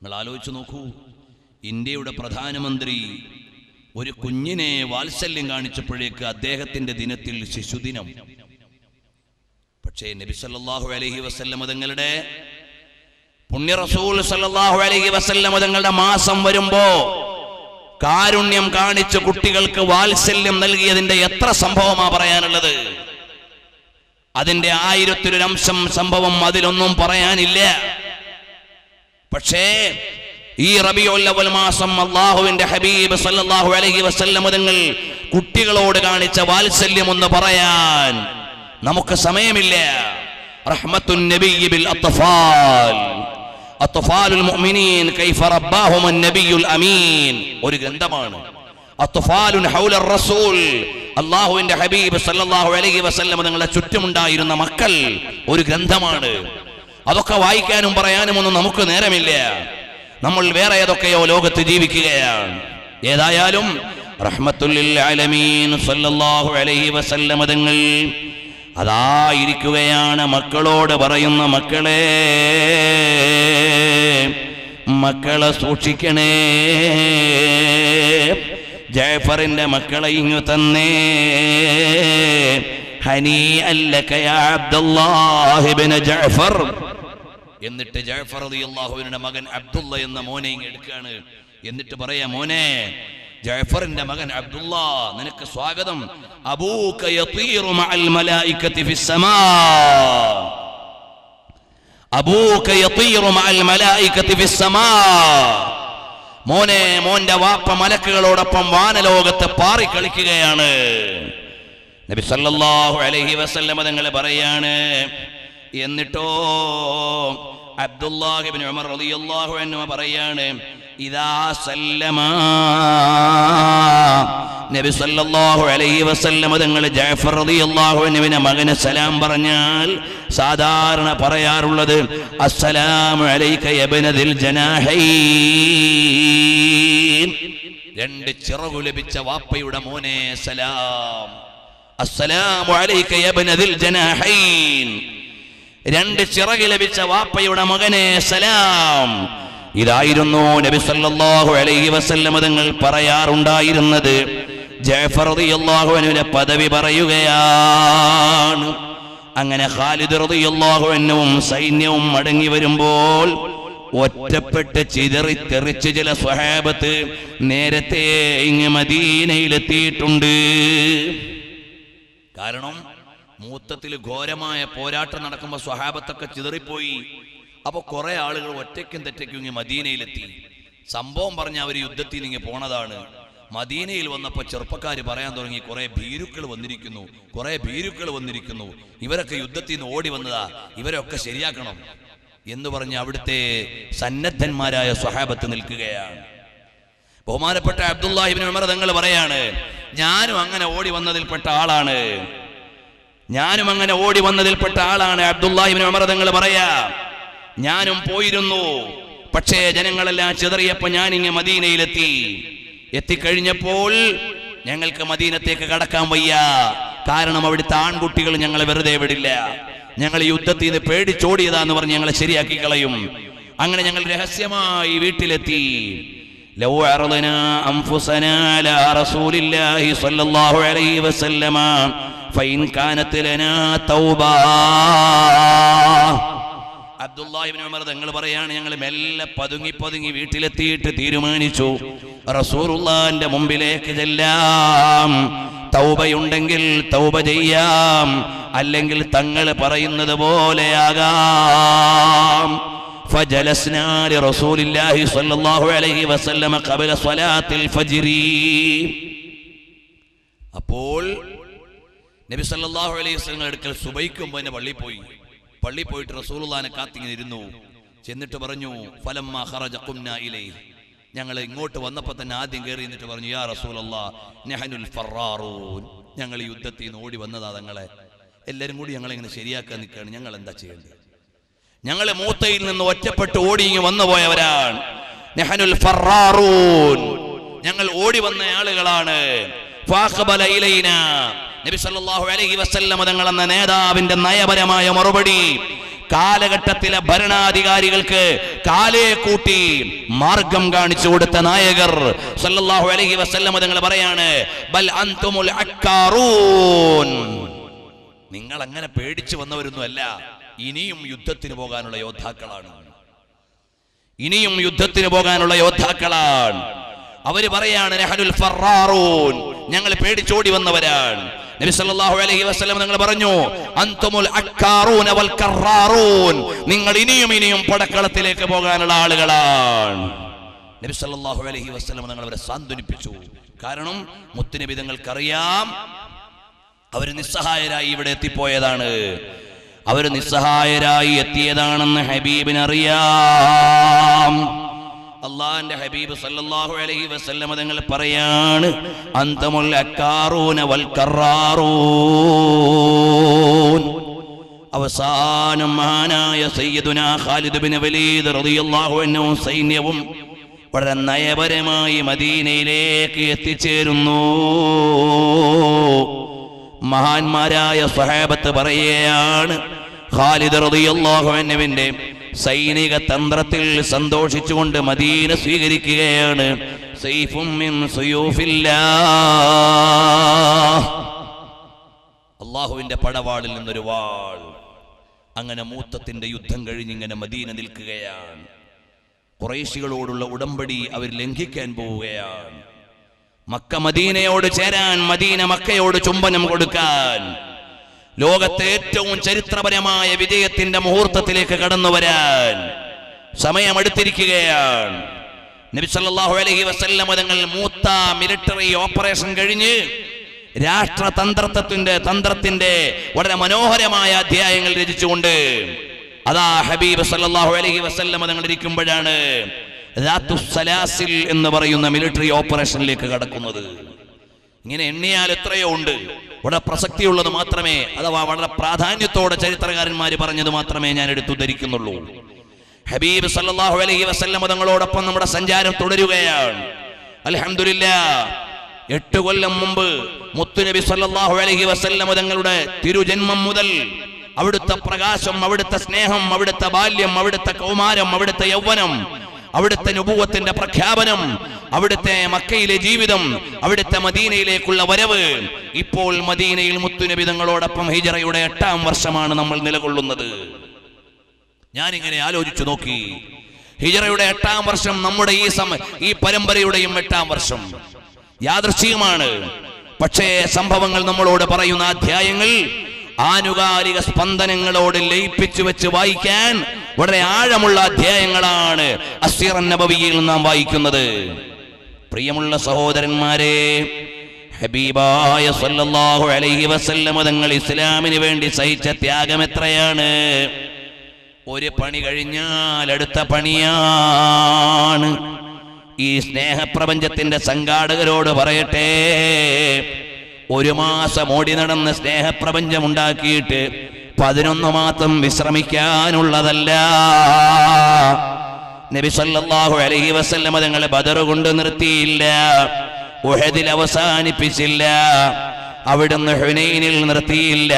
നിങ്ങൾ ആലോചിച്ചു നോക്കൂ, ഇന്ത്യയുടെ പ്രധാനമന്ത്രി ഒരു കുഞ്ഞിനെ വാത്സല്യം കാണിച്ചപ്പോഴേക്ക് അദ്ദേഹത്തിൻ്റെ ദിനത്തിൽ ശിശുദിനം. പക്ഷേ നബി സല്ലല്ലാഹു അലൈഹി വസല്ലം തങ്ങളുടെ പുണ്യ റസൂൽ സല്ലല്ലാഹു അലൈഹി വസല്ലം തങ്ങളുടെ മാസം വരുമ്പോ കാരുണ്യം കാണിച്ച് കുട്ടികൾക്ക് വാത്സല്യം നൽകിയതിന്റെ എത്ര സംഭവമാ പറയാനുള്ളത്. അതിന്റെ 1000ൽ ഒരംശം സംഭവം അതിലൊന്നും പറയാനില്ല. പക്ഷേ ഈ റബീഉൽ അവൽ മാസം അല്ലാഹുവിന്റെ ഹബീബ് സല്ലല്ലാഹു അലൈഹി വസല്ലം തങ്ങൾ കുട്ടികളോട് കാണിച്ച വാത്സല്യം എന്ന് പറയാൻ നമുക്ക് സമയമില്ല. റഹ്മത്തുൻ നബിയ്യ ബിൽ അത്ഫാൽ അത്ഫാലുൽ മുഅ്മിനീൻ കൈഫ റബ്ബാഹും അൻ-നബിയുൽ അമീൻ ഒരു ഗ്രന്ഥമാണ്. അത്ഫാലുൻ ഹൗലർ റസൂൽ അല്ലാഹുവിന്റെ ഹബീബ് സല്ലല്ലാഹു അലൈഹി വസല്ലം തങ്ങളുടെ ചുറ്റുമുണ്ടായിരുന്ന മക്കൾ ഒരു ഗ്രന്ഥമാണ്. അതൊക്കെ വായിക്കാനും പറയാനും ഒന്നും നമുക്ക് നേരമില്ല. നമ്മൾ വേറെ ഏതൊക്കെയോ ലോകത്ത് ജീവിക്കുകയാണ്. ഏതായാലും റഹ്മത്തുൽ ലിൽ ആലമീൻ സല്ലല്ലാഹു അലൈഹി വസല്ലം തങ്ങൾ അതായിരിക്കുകയാണ് മക്കളോട് പറയുന്ന, മക്കളെ മക്കളെ സൂക്ഷിക്കണേ, ജഅഫറിന്റെ മക്കളെ ഇങ്ങു തന്നേ, ഹനി അല്ലക യാ അബ്ദുല്ലാഹി ഇബ്നു ജഅഫർ. എന്നിട്ട് ജഅഫർ റളിയല്ലാഹുവിന്റെ മകൻ അബ്ദുള്ള എന്ന മോനെ എടുക്കാണ്. എന്നിട്ട് പറയാ, മോനെ ജഅഫറിന്റെ മകൻ അബ്ദുള്ള നിനക്ക് സ്വാഗതം. അബൂക യതീറു മഅൽ മലായികതി ഫിസ്സമാ, അബൂക യതീറു മഅൽ മലായികതി ഫിസ്സമാ. മോനെ, മോന്റെ വാപ്പ മലക്കുകളോടൊപ്പം വാനലോകത്ത് പാറി കളിക്കുകയാണ്. നബി സല്ലല്ലാഹു അലൈഹി വസല്ലം തങ്ങൾ പറയാണ്, എന്നിട്ടോ അബ്ദുല്ലാഹി ഇബ്നു ഉമർ റളിയല്ലാഹു അൻഹു പറയാണ്, ഇദാ സല്ലമ നബി സല്ലല്ലാഹു അലൈഹി വസല്ലം തങ്ങൾ ജഅഫർ റളിയല്ലാഹു അൻഹുവിനെ മകനെ സലാം പറഞ്ഞാൽ സാധാരണ പറയാറുള്ളത് അസ്സലാമു അലൈക യബ്ന ദിൽ ജനാഹൈൻ, രണ്ട് ചിറകു ലഭിച്ച വാപ്പയുടെ മോനെ സലാം, അസ്സലാമു അലൈക യബ്ന ദിൽ ജനാഹൈൻ, രണ്ട് ചിറക് ലഭിച്ച വാപ്പയുടെ മകനെ സലാം. ഇതായിരുന്നു നബി സല്ലല്ലാഹു അലൈഹി വസല്ലം തങ്ങൾ പറയാറുണ്ടായിരുന്നത്. ജഅഫർ റളിയല്ലാഹു അൻഹുവിന്റെ പദവി പറയുകയാണ്. അങ്ങനെ ഖാലിദ് റളിയല്ലാഹു അൻഹുവും സൈന്യവും മടങ്ങി വരുമ്പോൾ ഒറ്റപ്പെട്ട് ചിതറിത്തെറിച്ച് ചില സ്വഹാബത്ത് നേരത്തെ ഇങ്ങ് മദീനയിലെത്തിയിട്ടുണ്ട്. കാരണം മൂത്തത്തിൽ ഘോരമായ പോരാട്ടം നടക്കുമ്പോൾ സ്വഹാബത്തൊക്കെ ചിതറിപ്പോയി. അപ്പോൾ കുറെ ആളുകൾ ഒറ്റയ്ക്കും തെറ്റയ്ക്കും ഇങ്ങ് മദീനയിലെത്തി. സംഭവം പറഞ്ഞ അവർ യുദ്ധത്തിൽ ഇങ്ങ് പോണതാണ്. മദീനയിൽ വന്നപ്പോൾ ചെറുപ്പക്കാർ പറയാൻ തുടങ്ങി, കുറെ ഭീരുക്കൾ വന്നിരിക്കുന്നു, കുറെ ഭീരുക്കൾ വന്നിരിക്കുന്നു, ഇവരൊക്കെ യുദ്ധത്തിൽ നിന്ന് ഓടി വന്നതാ, ഇവരൊക്കെ ശരിയാക്കണം എന്ന് പറഞ്ഞ് അവിടുത്തെ സന്നദ്ധന്മാരായ സ്വഹാബത്ത് നിൽക്കുകയാണ്. ബഹുമാനപ്പെട്ട അബ്ദുല്ലാഹി ഇബ്നു ഉമർ തങ്ങൾ പറയാണ്, ഞാനും അങ്ങനെ ഓടി വന്നതിൽപ്പെട്ട ആളാണ്. അബ്ദുല്ലാഹി ഇബ്നു ഉമർ തങ്ങൾ പറയാ, ഞാനും പോയിരുന്നു. പക്ഷേ ജനങ്ങളെല്ലാം ചിതറിയപ്പോൾ ഞാനിങ്ങ് മദീനയിലെത്തി. എത്തിക്കഴിഞ്ഞപ്പോൾ ഞങ്ങൾക്ക് മദീനത്തേക്ക് കടക്കാൻ വയ്യ. കാരണം അവിടുത്തെ ആൺകുട്ടികൾ ഞങ്ങളെ വെറുതെ വിടില്ല. ഞങ്ങൾ യുദ്ധത്തിൽ നിന്ന് പേടിച്ചോടിയതാന്ന് പറഞ്ഞ് ഞങ്ങളെ ശരിയാക്കി കളയും. അങ്ങനെ ഞങ്ങൾ രഹസ്യമായി വീട്ടിലെത്തി. ലൗ അർദനാ അൻഫുസനാ ലാ റസൂലില്ലാഹി സ്വല്ലല്ലാഹു അലൈഹി വസല്ലമ ഫൈൻ കാനത് ലനാ തൗബ. അബ്ദുല്ലാഹി ഇബ്നു ഉമർ തങ്ങൾ പറയാണ്, ഞങ്ങൾ മെല്ലെ പതുങ്ങി വീട്ടിലെത്തിയിട്ട് തീരുമാനിച്ചു റസൂലുള്ളാഹിന്റെ മുമ്പിലേക്ക് ചെല്ലാം. തൗബയുണ്ടെങ്കിൽ തൗബ ചെയ്യാം, അല്ലെങ്കിൽ തങ്ങൾ പറയുന്നത് പോലെയാകാം. ഫജലസ്നാ ലിറസൂലില്ലാഹി സ്വല്ലല്ലാഹു അലൈഹി വസല്ലമ ഖബല സ്വലാത്തിൽ ഫജ്രി. അപ്പോൾ നബി സല്ലല്ലാഹു അലൈഹി വസല്ലം അടുക്കൽ സുബൈക്ക് മുമ്പ് തന്നെ പള്ളിയിൽ പോയിട്ട് റസൂലുള്ളാഹിനെ കാത്തിങ്ങനെ ഇരുന്നു. ചെന്നിട്ട് പറഞ്ഞു, ഫലമ്മ ഖറജ ഖുംനാ ഇലൈഹി, ഞങ്ങൾ ഇങ്ങോട്ട് വന്നപ്പോൾ തന്നെ ആദ്യം കയറി എന്നിട്ട് പറഞ്ഞു, യാ റസൂലുള്ളാഹ് നഹനുൽ ഫറാറൂൻ, ഞങ്ങൾ യുദ്ധത്തിൽ നിന്ന് ഓടി വന്നതാ, തങ്ങളെ എല്ലാവരും കൂടി ഞങ്ങളിങ്ങനെ ശരിയാക്കാൻ നിൽക്കുകയാണ്, ഞങ്ങൾ എന്താ ചെയ്യേണ്ടത്? ഞങ്ങൾ മൂത്തയിൽ നിന്ന് ഒറ്റപ്പെട്ട് ഓടിയിങ്ങി വന്നു പോയവരാണ്. നഹനുൽ ഫറാറൂൻ, ഞങ്ങൾ ഓടി വന്ന ആളുകളാണ്. ഫഖബല ഇലൈന, നബി സല്ലല്ലാഹു അലൈഹി വസല്ലം തങ്ങൾ എന്ന നേതാവിന്റെ നയപരമായ മറുപടി കാലഘട്ടത്തിലെ ഭരണാധികാരികൾക്ക് കാലയെ കൂട്ടി മാർഗം കാണിച്ചു കൊടുത്ത നായകർ സല്ലല്ലാഹു അലൈഹി വസല്ലം തങ്ങൾ പറയാണ് ബൽ അൻതുമുൽ അക്കാറൂൻ, നിങ്ങൾ അങ്ങനെ പേടിച്ചു വന്നവരൊന്നുമല്ല, ഇനിയും യുദ്ധത്തിന് പോകാനുള്ള യോദ്ധാക്കളാണ്, ഇനിയും യുദ്ധത്തിന് പോകാനുള്ള യോദ്ധാക്കളാണ്. അവര് പറയാണ് നഹ്നുൽ ഫറാറൂൻ, ഞങ്ങൾ പേടിച്ചോടി വന്നവരാണ്. നബി സല്ലല്ലാഹു അലൈഹി വസല്ലം തങ്ങൾ പറഞ്ഞു അൻതുമുൽ അക്കാറൂന വൽ കറാറൂൻ, നിങ്ങൾ ഇനിയും ഇനിയും പടക്കളത്തിലേക്ക് പോകാനുള്ള ആളുകളാണ്. നബി സല്ലല്ലാഹു അലൈഹി വസല്ലം തങ്ങൾ അവരെ സാന്ത്വനിപ്പിച്ചു. കാരണം മുത്തുനബി തങ്ങൾക്കറിയാം അവർ നിസ്സഹായരായി ഇവിടെ എത്തിപ്പോയതാണ്, അവർ നിസ്സഹായരായി എത്തിയതാണെന്ന് ഹബീബിനറിയാം. അള്ളാന്റെ ഹബീബ് സല്ലല്ലാഹു അലൈഹി വസല്ലം തങ്ങൾ പറയാണ് അന്തമുൽ അക്കാറൂന വൽ കറാറൂൻ. അവസാനം മഹാനായ സയ്യിദുനാ ഖാലിദ് ഇബ്നു വലീദ് റളിയല്ലാഹു അൻഹു സൈന്യവും വളരെ നയപരമായി മദീനയിലേക്ക് എത്തിച്ചേരുന്നു. മഹാന്മാരായ സ്വഹാബത്ത് പറയുകയാണ് ഖാലിദ് റളിയല്ലാഹു അൻഹുവിന്റെ സൈനിക തന്ത്രത്തിൽ സന്തോഷിച്ചുകൊണ്ട് മദീന സ്വീകരിക്കുകയാണ്. സൈഫും മിൻ സുയൂഫില്ലാഹ്, അല്ലാഹുവിന്റെ പടവാളിൽ നിന്നൊരു വാൾ. അങ്ങനെ മൂത്തത്തിന്റെ യുദ്ധം കഴിഞ്ഞിങ്ങനെ മദീന നിൽക്കുകയാണ്. ഖുറൈശികളോടുള്ള ഉടമ്പടി അവർ ലംഘിക്കാൻ പോവുകയാണ്. മക്ക മദീനയോട് ചേരാൻ, മദീന മക്കയോട് ചുംബനം കൊടുക്കാൻ, ലോകത്തെ ഏറ്റവും ചരിത്രപരമായ വിജയത്തിന്റെ മുഹൂർത്തത്തിലേക്ക് കടന്നു വരാൻ സമയമെടുത്തിരിക്കുകയാണ്. നബി സല്ലല്ലാഹു അലൈഹി വസല്ലം തങ്ങൾ മൂത്ത മിലിറ്ററി ഓപ്പറേഷൻ കഴിഞ്ഞ് രാഷ്ട്രതന്ത്രത്തിന്റെ വളരെ മനോഹരമായ അധ്യായങ്ങൾ രചിച്ചുകൊണ്ട് അതാ ഹബീബ് സല്ലല്ലാഹു അലൈഹി വസല്ലം തങ്ങൾ ഇരിക്കുമ്പോഴാണ് എന്ന് പറയുന്ന മിലിറ്ററി ഓപ്പറേഷനിലേക്ക് കടക്കുന്നത്. ഇങ്ങനെ എണ്ണിയാൽ എത്രയോ ഉണ്ട്. വളരെ പ്രസക്തിയുള്ളത് മാത്രമേ, അഥവാ വളരെ പ്രാധാന്യത്തോടെ ചരിത്രകാരന്മാർ പറഞ്ഞത് മാത്രമേ ഞാൻ എടുത്തു ധരിക്കുന്നുള്ളൂ. ഹബീബ് സല്ലല്ലാഹു അലൈഹി വസല്ലം തങ്ങളോടൊപ്പം നമ്മുടെ സഞ്ചാരം തുടരുകയാണ്. അൽഹംദുലില്ലാഹ് 8 കൊല്ലം മുമ്പ് മുത്തുനബി സല്ലല്ലാഹു അലൈഹി വസല്ലം തങ്ങളുടെ തിരുജന്മം മുതൽ അവിടുത്തെ പ്രകാശം, അവിടുത്തെ സ്നേഹം, അവിടുത്തെ ബാല്യം, അവിടുത്തെ കൗമാരം, അവിടുത്തെ യൗവനം, അവിടുത്തെ നുബുവത്തിന്റെ പ്രഖ്യാപനം, അവിടുത്തെ മക്കയിലെ ജീവിതം, അവിടുത്തെ മദീനയിലേക്കുള്ള വരവ്, ഇപ്പോൾ മദീനയിൽ മുത്തുനബി തങ്ങളോടൊപ്പം ഹിജറയുടെ 8-ാം വർഷമാണ് നമ്മൾ നിലകൊള്ളുന്നത്. ഞാനിങ്ങനെ ആലോചിച്ചു നോക്കി, ഹിജറയുടെ 8-ാം വർഷം നമ്മുടെ ഈ പരമ്പരയുടെയും 8-ാം വർഷം. യാദൃശ്ചികമാണ്, പക്ഷേ സംഭവങ്ങൾ നമ്മളോട് പറയുന്ന അധ്യായങ്ങൾ ആനുകാലിക സ്പന്ദനങ്ങളോട് ലയിപ്പിച്ചു വെച്ച് വായിക്കാൻ വളരെ ആഴമുള്ള അധ്യായങ്ങളാണ് അസ്സീറൻ നബവിയിൽ നാം വായിക്കുന്നത്. പ്രിയമുള്ള സഹോദരന്മാരെ, ഹബീബായ സല്ലല്ലാഹു അലൈഹി വസല്ലം തങ്ങൾ ഇസ്ലാമിന് വേണ്ടി സഹിച്ച ത്യാഗം എത്രയാണ്! ഒരു പണി കഴിഞ്ഞാൽ അടുത്ത പണിയാണ്. ഈ സ്നേഹപ്രപഞ്ചത്തിന്റെ സംഘാടകരോട് പറയട്ടെ, 1 മാസം ഓടി നടന്ന് സ്നേഹപ്രപഞ്ചമുണ്ടാക്കിയിട്ട് 11 മാസം വിശ്രമിക്കാനുള്ളതല്ല. നബി സല്ലല്ലാഹു അലൈഹി വസല്ലം തങ്ങളെ ബദർ കൊണ്ട് നിർത്തിയില്ല, ഉഹദിൽ അവസാനിപ്പിച്ചില്ല, അവിടുന്ന് ഹുനൈനിൽ നിർത്തിയില്ല,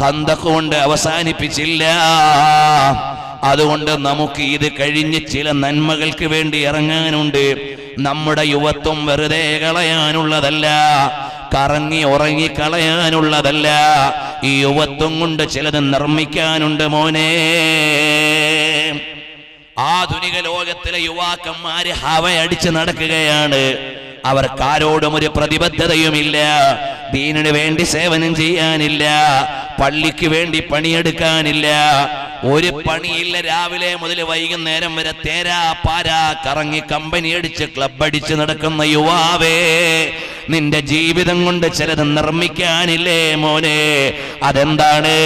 ഖന്ദഖ് കൊണ്ട് അവസാനിപ്പിച്ചില്ല. അതുകൊണ്ട് നമുക്ക് ഇത് കഴിഞ്ഞ് ചില നന്മകൾക്ക് വേണ്ടി ഇറങ്ങാനുണ്ട്. നമ്മുടെ യുവത്വം വെറുതെ കളയാനുള്ളതല്ല, കറങ്ങി ഉറങ്ങി കളയാനുള്ളതല്ല. ഈ യുവത്വം കൊണ്ട് ചിലത് നിർമ്മിക്കാനുണ്ട് മോനെ. ആധുനിക ലോകത്തിലെ യുവാക്കന്മാര് ഹവയടിച്ച് നടക്കുകയാണ്. അവർക്കാരോടും ഒരു പ്രതിബദ്ധതയുമില്ല, ദീനിന് വേണ്ടി സേവനം ചെയ്യാനില്ല, പള്ളിക്ക് വേണ്ടി പണിയെടുക്കാനില്ല, ഒരു പണിയില്ല. രാവിലെ മുതൽ വൈകുന്നേരം വരെ തേരാ പാരാ കറങ്ങി കമ്പനി അടിച്ച് ക്ലബ് അടിച്ച് നടക്കുന്ന യുവാവേ, നിന്റെ ജീവിതം കൊണ്ട് ചിലത് നിർമ്മിക്കാനില്ലേ മോനെ? അതെന്താണ്?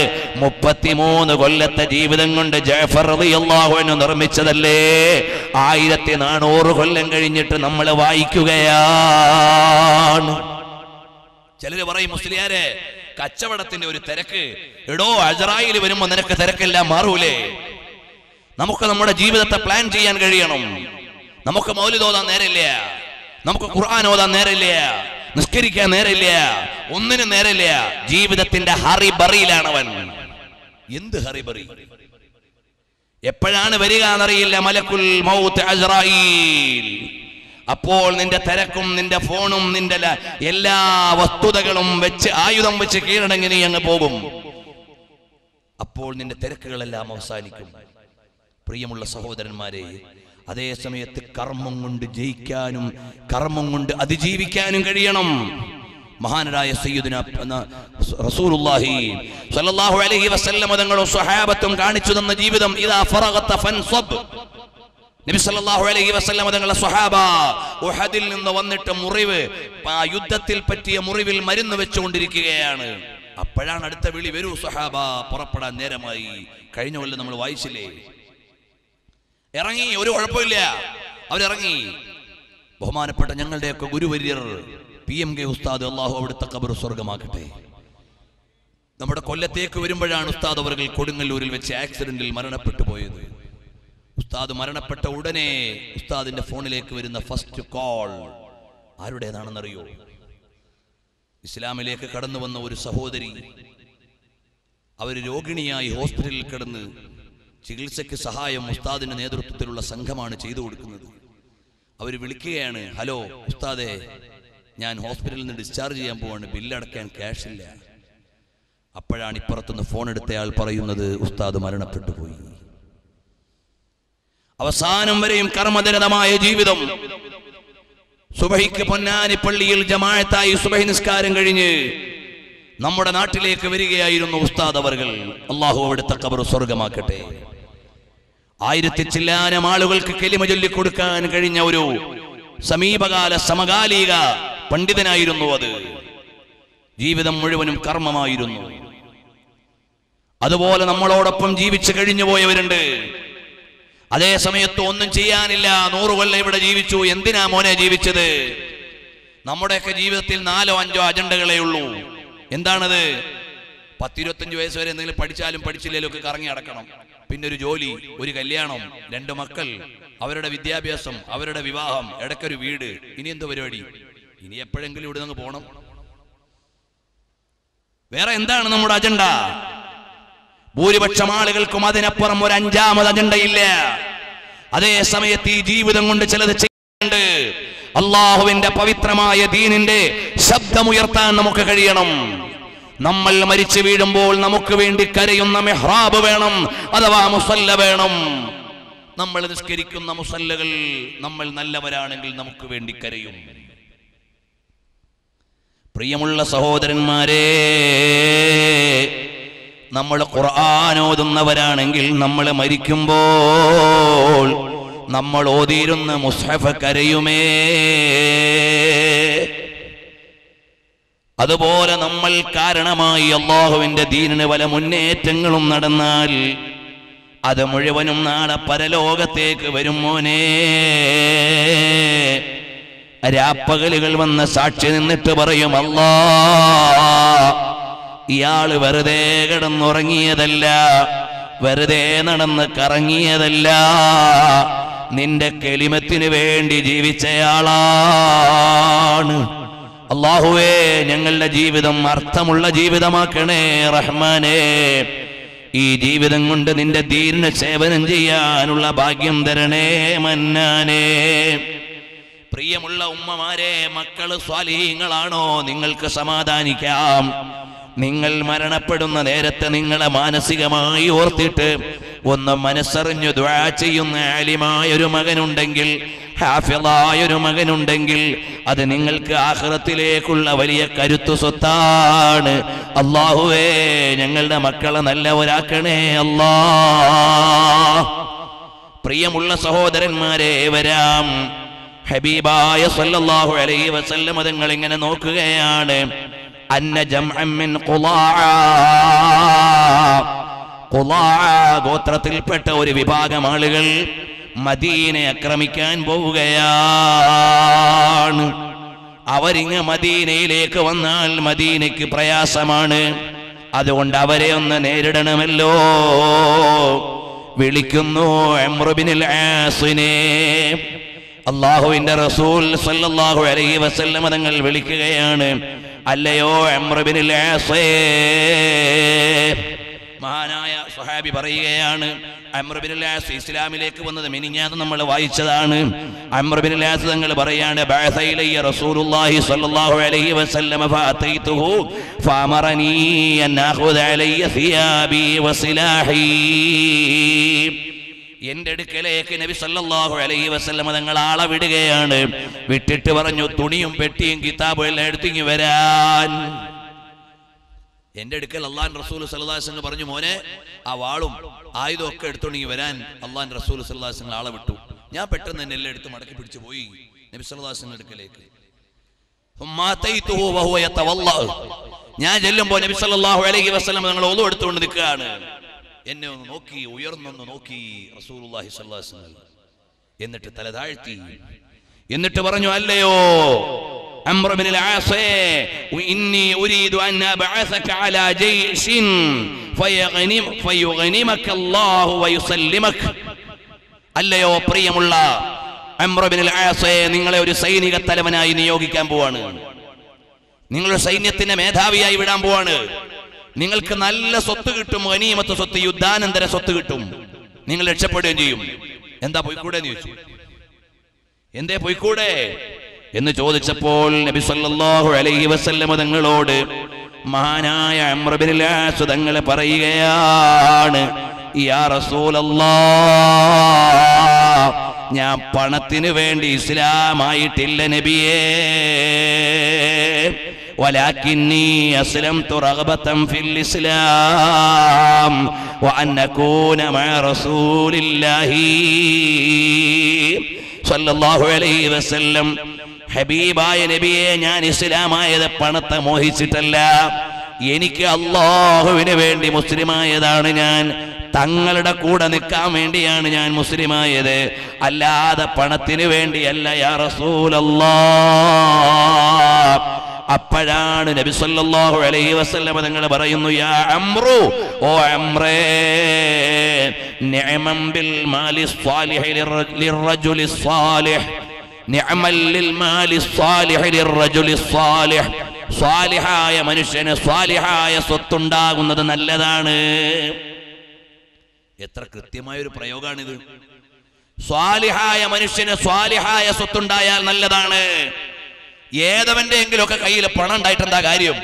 33 കൊല്ലത്തെ ജീവിതം കൊണ്ട് ജഅഫർ റളിയല്ലാഹു അൻഹു നിർമ്മിച്ചതല്ലേ? 1400 കൊല്ലം കഴിഞ്ഞിട്ട് നമ്മൾ വായിക്കുകയാണ്. ചിലര് പറയും, മുസ്ലിയാരെ കച്ചവടത്തിന്റെ ഒരു തിരക്ക്, എടോ അജറായിൽ വരുമ്പോ നിനക്ക് തിരക്കെല്ലാം മാറൂലേ? നമുക്ക് നമ്മുടെ ജീവിതത്തെ പ്ലാൻ ചെയ്യാൻ കഴിയണം. നമുക്ക് മൗലിദ് ഓതാൻ നേരമില്ല, നമുക്ക് ഖുർആൻ ഓതാൻ നേരമില്ല, നിസ്കരിക്കാൻ നേരമില്ല, ഒന്നിനും നേരമില്ല. ജീവിതത്തിന്റെ ഹറി ബറിയിലാണ് അവൻ. എന്ത് ഹറിബറി? എപ്പോഴാണ് വരിക എന്നറിയില്ല മലക്കുൽ മൗത്ത് അസ്രായീൽ. അപ്പോൾ നിന്റെ തിരക്കും നിന്റെ ഫോണും നിന്റെ എല്ലാ വസ്തുതകളും വെച്ച് ആയുധം വെച്ച് കീഴടങ്ങി നീ അങ്ങ് പോകും. അപ്പോൾ നിന്റെ തിരക്കുകളെല്ലാം അവസാനിക്കും. പ്രിയമുള്ള സഹോദരന്മാരെ, അതേ സമയത്ത് കർമ്മം കൊണ്ട് ജയിക്കാനും കർമ്മം കൊണ്ട് അതിജീവിക്കാനും കഴിയണം. മഹാനരായ സയ്യിദുന റസൂലുള്ളാഹി സ്വല്ലല്ലാഹു അലൈഹി വസല്ലം തങ്ങളും സ്വഹാബത്തും കാണിച്ചു തന്ന ജീവിതം. ഇദാ ഫറഗത ഫൻസബ്. നബി സല്ലല്ലാഹു അലൈഹി വസല്ലം തങ്ങളുടെ സ്വഹാബ ഉഹദിൽ നിന്ന് വന്നിട്ട് മുറിവ്, യുദ്ധത്തിൽ പറ്റിയ മുറിവിൽ മരുന്ന് വെച്ചുകൊണ്ടിരിക്കുകയാണ്. അപ്പോഴാണ് അടുത്ത വിളി, വരൂ സ്വഹാബ, പുറപ്പെടാൻ നേരമായി. കഴിഞ്ഞ കൊല്ലം നമ്മൾ വായിച്ചില്ലേ, ഇറങ്ങി, ഒരു കുഴപ്പമില്ല, അവരിറങ്ങി. ബഹുമാനപ്പെട്ട ഞങ്ങളുടെയൊക്കെ ഗുരുവര്യർ പി എം കെ ഉസ്താദ്, അള്ളാഹു അവിടുത്തെ ഖബർ സ്വർഗമാക്കട്ടെ, നമ്മുടെ കൊല്ലത്തേക്ക് വരുമ്പോഴാണ് ഉസ്താദ് അവർ കൊടുങ്ങല്ലൂരിൽ വെച്ച് ആക്സിഡന്റിൽ മരണപ്പെട്ടു പോയത്. ഉസ്താദ് മരണപ്പെട്ട ഉടനെ ഉസ്താദിന്റെ ഫോണിലേക്ക് വരുന്ന ഫസ്റ്റ് കോൾ ആരുടേതാണെന്നറിയോ? ഇസ്ലാമിലേക്ക് കടന്നു വന്ന ഒരു സഹോദരി. അവർ രോഗിണിയായി ഹോസ്പിറ്റലിൽ കിടന്ന് ചികിത്സയ്ക്ക് സഹായം ഉസ്താദിന്റെ നേതൃത്വത്തിലുള്ള സംഘമാണ് ചെയ്തു കൊടുക്കുന്നത്. അവർ വിളിക്കുകയാണ്, ഹലോ ഉസ്താദേ, ഞാൻ ഹോസ്പിറ്റലിൽ നിന്ന് ഡിസ്ചാർജ് ചെയ്യാൻ പോവാണ്, ബില്ലടക്കാൻ ക്യാഷില്ല. അപ്പോഴാണ് ഇപ്പുറത്തുനിന്ന് ഫോൺ എടുത്തയാൾ പറയുന്നത്, ഉസ്താദ് മരണപ്പെട്ടു പോയി. അവസാനം വരെയും കർമ്മനിരതമായ ജീവിതം. സുബഹിക്ക് പൊന്നാനി പള്ളിയിൽ ജമാഅത്തായി സുബഹി നിസ്കാരം കഴിഞ്ഞ് നമ്മുടെ നാട്ടിലേക്ക് വരികയായിരുന്നു ഉസ്താദ് അവർ. അള്ളാഹു അവിടുത്തെ ഖബർ സ്വർഗമാക്കട്ടെ. 1000 ചില്ലാനം ആളുകൾക്ക് കലിമ ചൊല്ലിക്കൊടുക്കാൻ കഴിഞ്ഞ ഒരു സമീപകാല സമകാലിക പണ്ഡിതനായിരുന്നു അത്. ജീവിതം മുഴുവനും കർമ്മമായിരുന്നു. അതുപോലെ നമ്മളോടൊപ്പം ജീവിച്ചു കഴിഞ്ഞു പോയവരുണ്ട്. അതേ സമയത്ത് ഒന്നും ചെയ്യാനില്ല, 100 കൊല്ലം ഇവിടെ ജീവിച്ചു, എന്തിനാ മോനെ ജീവിച്ചത്? നമ്മുടെയൊക്കെ ജീവിതത്തിൽ 4-5 അജണ്ടകളേ ഉള്ളൂ. എന്താണത്? 20-25 വയസ്സ് വരെ എന്തെങ്കിലും പഠിച്ചാലും പഠിച്ചില്ലേലും ഒക്കെ കറങ്ങി അടക്കണം. പിന്നെ ഒരു ജോലി, ഒരു കല്യാണം, 2 മക്കൾ, അവരുടെ വിദ്യാഭ്യാസം, അവരുടെ വിവാഹം, ഇടയ്ക്കൊരു വീട്. ഇനി എന്ത് പരിപാടി? ഇനി എപ്പോഴെങ്കിലും ഇവിടെ നിന്ന് പോകണം. വേറെ എന്താണ് നമ്മുടെ അജണ്ട? ഭൂരിപക്ഷം ആളുകൾക്കും അതിനപ്പുറം ഒരു 5ാമത് അജണ്ടയില്ല. അതേ സമയത്ത് ഈ ജീവിതം കൊണ്ട് ചിലത് ചെയ്യുന്നുണ്ട്. അള്ളാഹുവിന്റെ പവിത്രമായ ദീനിന്റെ ശബ്ദമുയർത്താൻ നമുക്ക് കഴിയണം. നമ്മൾ മരിച്ചു വീഴുമ്പോൾ നമുക്ക് വേണ്ടി കരയുന്ന മെഹ്റാബ് വേണം, അഥവാ മുസല്ല വേണം. നമ്മൾ നിസ്കരിക്കുന്ന മുസല്ലകൾ നമ്മൾ നല്ലവരാണെങ്കിൽ നമുക്ക് വേണ്ടി കരയും. പ്രിയമുള്ള സഹോദരന്മാരെ, നമ്മൾ ഖുർആാനോതുന്നവരാണെങ്കിൽ നമ്മൾ മരിക്കുമ്പോൾ നമ്മൾ ഓതിയിരുന്ന മുസ്ഹഫ് കരയുമേ. അതുപോലെ നമ്മൾ കാരണമായി അല്ലാഹുവിന്റെ ദീനിന് വല മുന്നേറ്റങ്ങളും നടന്നാൽ അത് മുഴുവനും നാളെ പരലോകത്തേക്ക് വരും മോനെ. രാപ്പകലുകൾ വന്ന സാക്ഷി നിന്നിട്ട് പറയും, അല്ലാ, ഇയാള് വെറുതെ കിടന്നുറങ്ങിയതല്ല, വെറുതെ നടന്ന് കറങ്ങിയതല്ല, നിന്റെ കെളിമത്തിന് വേണ്ടി ജീവിച്ചയാളാണ്. അല്ലാഹുവേ, ഞങ്ങളുടെ ജീവിതം അർത്ഥമുള്ള ജീവിതമാക്കണേ റഹ്മാനേ. ഈ ജീവിതം കൊണ്ട് നിന്റെ ദീനിനെ സേവനം ചെയ്യാനുള്ള ഭാഗ്യം തരണേ മന്നാനേ. പ്രിയമുള്ള ഉമ്മമാരെ, മക്കള് സ്വാലിഹീങ്ങളാണോ? നിങ്ങൾക്ക് സമാധാനിക്കാം. നിങ്ങൾ മരണപ്പെടുന്ന നേരത്തെ നിങ്ങളെ മാനസികമായി ഓർത്തിട്ട് ഒന്ന് മനസ്സറിഞ്ഞു ദുആ ചെയ്യുന്ന ആലിമായൊരു മകനുണ്ടെങ്കിൽ, ഹാഫിളായൊരു മകനുണ്ടെങ്കിൽ, അത് നിങ്ങൾക്ക് ആഖിറത്തിലേക്കുള്ള വലിയ കരുത്തു സ്വത്താണ്. അല്ലാഹുവേ, ഞങ്ങളുടെ മക്കളെ നല്ലവരാക്കണേ അല്ലാ. പ്രിയമുള്ള സഹോദരന്മാരെ, വരാം. ഹബീബായ സല്ലല്ലാഹു അലൈഹി വസല്ലം തങ്ങൾ ഇങ്ങനെ നോക്കുകയാണ്. ഗോത്രത്തിൽപ്പെട്ട ഒരു വിഭാഗം ആളുകൾ മദീനെ ആക്രമിക്കാൻ പോവുകയാണ്. അവരിങ്ങ് മദീനയിലേക്ക് വന്നാൽ മദീനയ്ക്ക് പ്രയാസമാണ്. അതുകൊണ്ട് അവരെ ഒന്ന് നേരിടണമല്ലോ. വിളിക്കുന്നു അംറു ബിനുൽ ആസിനെ. അല്ലാഹുവിന്റെ റസൂൽ സല്ലല്ലാഹു അലൈഹി വസല്ലം തങ്ങൾ വിളിക്കുകയാണ്, അല്ലയോ അംറു ബിനുൽ ആസേ, മഹാനായ സ്വഹാബി പറയുകയാണ്, അംർ ഇബ്നുൽ ആസ് ഇസ്ലാമിലേക്ക് വന്നത് മിനിഞ്ഞാന്ന് നമ്മൾ വായിച്ചതാണ്. അംർ ഇബ്നുൽ ആസ് തങ്ങൾ പറയാണ്, ബഅസൈലയ റസൂലുള്ളാഹി സ്വല്ലല്ലാഹു അലൈഹി വസല്ലമ ഫഅതൈതുഹു ഫഅമറനീ അൻഅഖുദ അലൈയ സിയാബി വസിലാഹി. എന്റെ അടുക്കലേക്ക് നബി സല്ലല്ലാഹു അലൈഹി വസല്ലം തങ്ങൾ ആളെ വിടുകയാണ്. വിട്ടിട്ട് പറഞ്ഞു, തുണിയും പെട്ടിയും കിതാബും എല്ലാം എടുത്തിങ്ങി വരാൻ. എന്റെ അടുക്കൽ അള്ളാൻ റസൂൽ സല്ലല്ലാഹു അലൈഹി വസല്ലം പറഞ്ഞു, മോനെ ആ വാളും ആയുധം ഒക്കെ എടുത്തുണ്ടെങ്കിൽ വരാൻ. അള്ളാൻ റസൂൽ സല്ലല്ലാഹു അലൈഹി വസല്ലം ആളെ വിട്ടു. ഞാൻ പെട്ടെന്ന് തന്നെ എല്ലാം എടുത്ത് മടക്കി പിടിച്ചു പോയി നബി സല്ലല്ലാഹു അലൈഹി വസല്ലം അടുക്കലേക്ക്. ഞാൻ ചെല്ലുമ്പോൾ നബി സല്ലല്ലാഹു അലൈഹി വസല്ലം തങ്ങൾ ഓതു എടുത്തുകൊണ്ട് നിൽക്കുകയാണ്. എന്നെ ഒന്ന് നോക്കി, ഉയർന്നൊന്ന് നോക്കി റസൂലുള്ളാഹി സ്വല്ലല്ലാഹു അലൈഹി വസല്ലം. എന്നിട്ട് തല താഴ്ത്തി. എന്നിട്ട് പറഞ്ഞു, അല്ലയോ അംർ ഇബ്നുൽ ആസേ, ഇന്നി ഉരീദു അൻ അബഅസക അലാ ജയ്ശിൻ ഫയഗ്നിമക അല്ലാഹു വയുസല്ലിമക. അല്ലയോ പ്രിയമുള്ള അംർ ഇബ്നുൽ ആസേ, നിങ്ങളെ ഒരു സൈനിക തലവനായി നിയോഗിക്കാൻ പോവാണ്. നിങ്ങളുടെ സൈന്യത്തിന്റെ മേധാവിയായി വിടാൻ പോവാണ്. നിങ്ങൾക്ക് നല്ല സ്വത്ത് കിട്ടും, ഗനീമത്ത് സ്വത്ത്, യുദ്ധാനന്തര സ്വത്ത് കിട്ടും. നിങ്ങൾ രക്ഷപ്പെടുകയും ചെയ്യും. എന്താ പോയിക്കൂടെ എന്ന് ചോദിച്ചു. എന്തേ പോയിക്കൂടെ എന്ന് ചോദിച്ചപ്പോൾ നബി സല്ലല്ലാഹു അലൈഹി വസല്ലം തങ്ങളോട് മഹാനായ അംർ ഇബ്നുൽ ആസ് തങ്ങൾ പറയുകയാണ്, യാ റസൂലല്ലാഹ്, ഞാൻ പണത്തിന് വേണ്ടി ഇസ്ലാമായിട്ടില്ല നബിയേ. ولكنني أسلمت رغبة في الإسلام وأن أكون مع رسول الله صلى الله عليه وسلم. ഹബീബായ നബിയെ, ഞാൻ ഇസ്ലാമായത് പണത്തെ മോഹിച്ചിട്ടല്ല. എനിക്ക് അള്ളാഹുവിന് വേണ്ടി മുസ്ലിമായതാണ്. ഞാൻ തങ്ങളുടെ കൂടെ നിൽക്കാൻ വേണ്ടിയാണ് ഞാൻ മുസ്ലിമായത്, അല്ലാതെ പണത്തിന് വേണ്ടിയല്ല യാ റസൂലല്ലാഹ്. അപ്പോഴാണ് നബി സല്ലല്ലാഹു അലൈഹി വസല്ലം തങ്ങൾ പറയുന്നു, യാ അംറു, ഓ അംറേ, നിഅമൻ ബിൽ മാലി സ്വാലിഹി ലിർറജുലി സ്വാലിഹ്. നിഅമൽ ലിൽ മാലി സ്വാലിഹി ലിർറജുലി സ്വാലിഹ്. സ്വാലിഹായ മനുഷ്യന് സ്വാലിഹായ സ്വത്തുണ്ടാകുന്നത് നല്ലതാണ്. എത്ര കൃത്യമായൊരു പ്രയോഗമാണിത്. സ്വാലിഹായ മനുഷ്യന് സ്വാലിഹായ സ്വത്തുണ്ടായാൽ നല്ലതാണ്. ഏതവന്റെ എങ്കിലുമൊക്കെ കയ്യിൽ പണം ഉണ്ടായിട്ടെന്താ കാര്യം?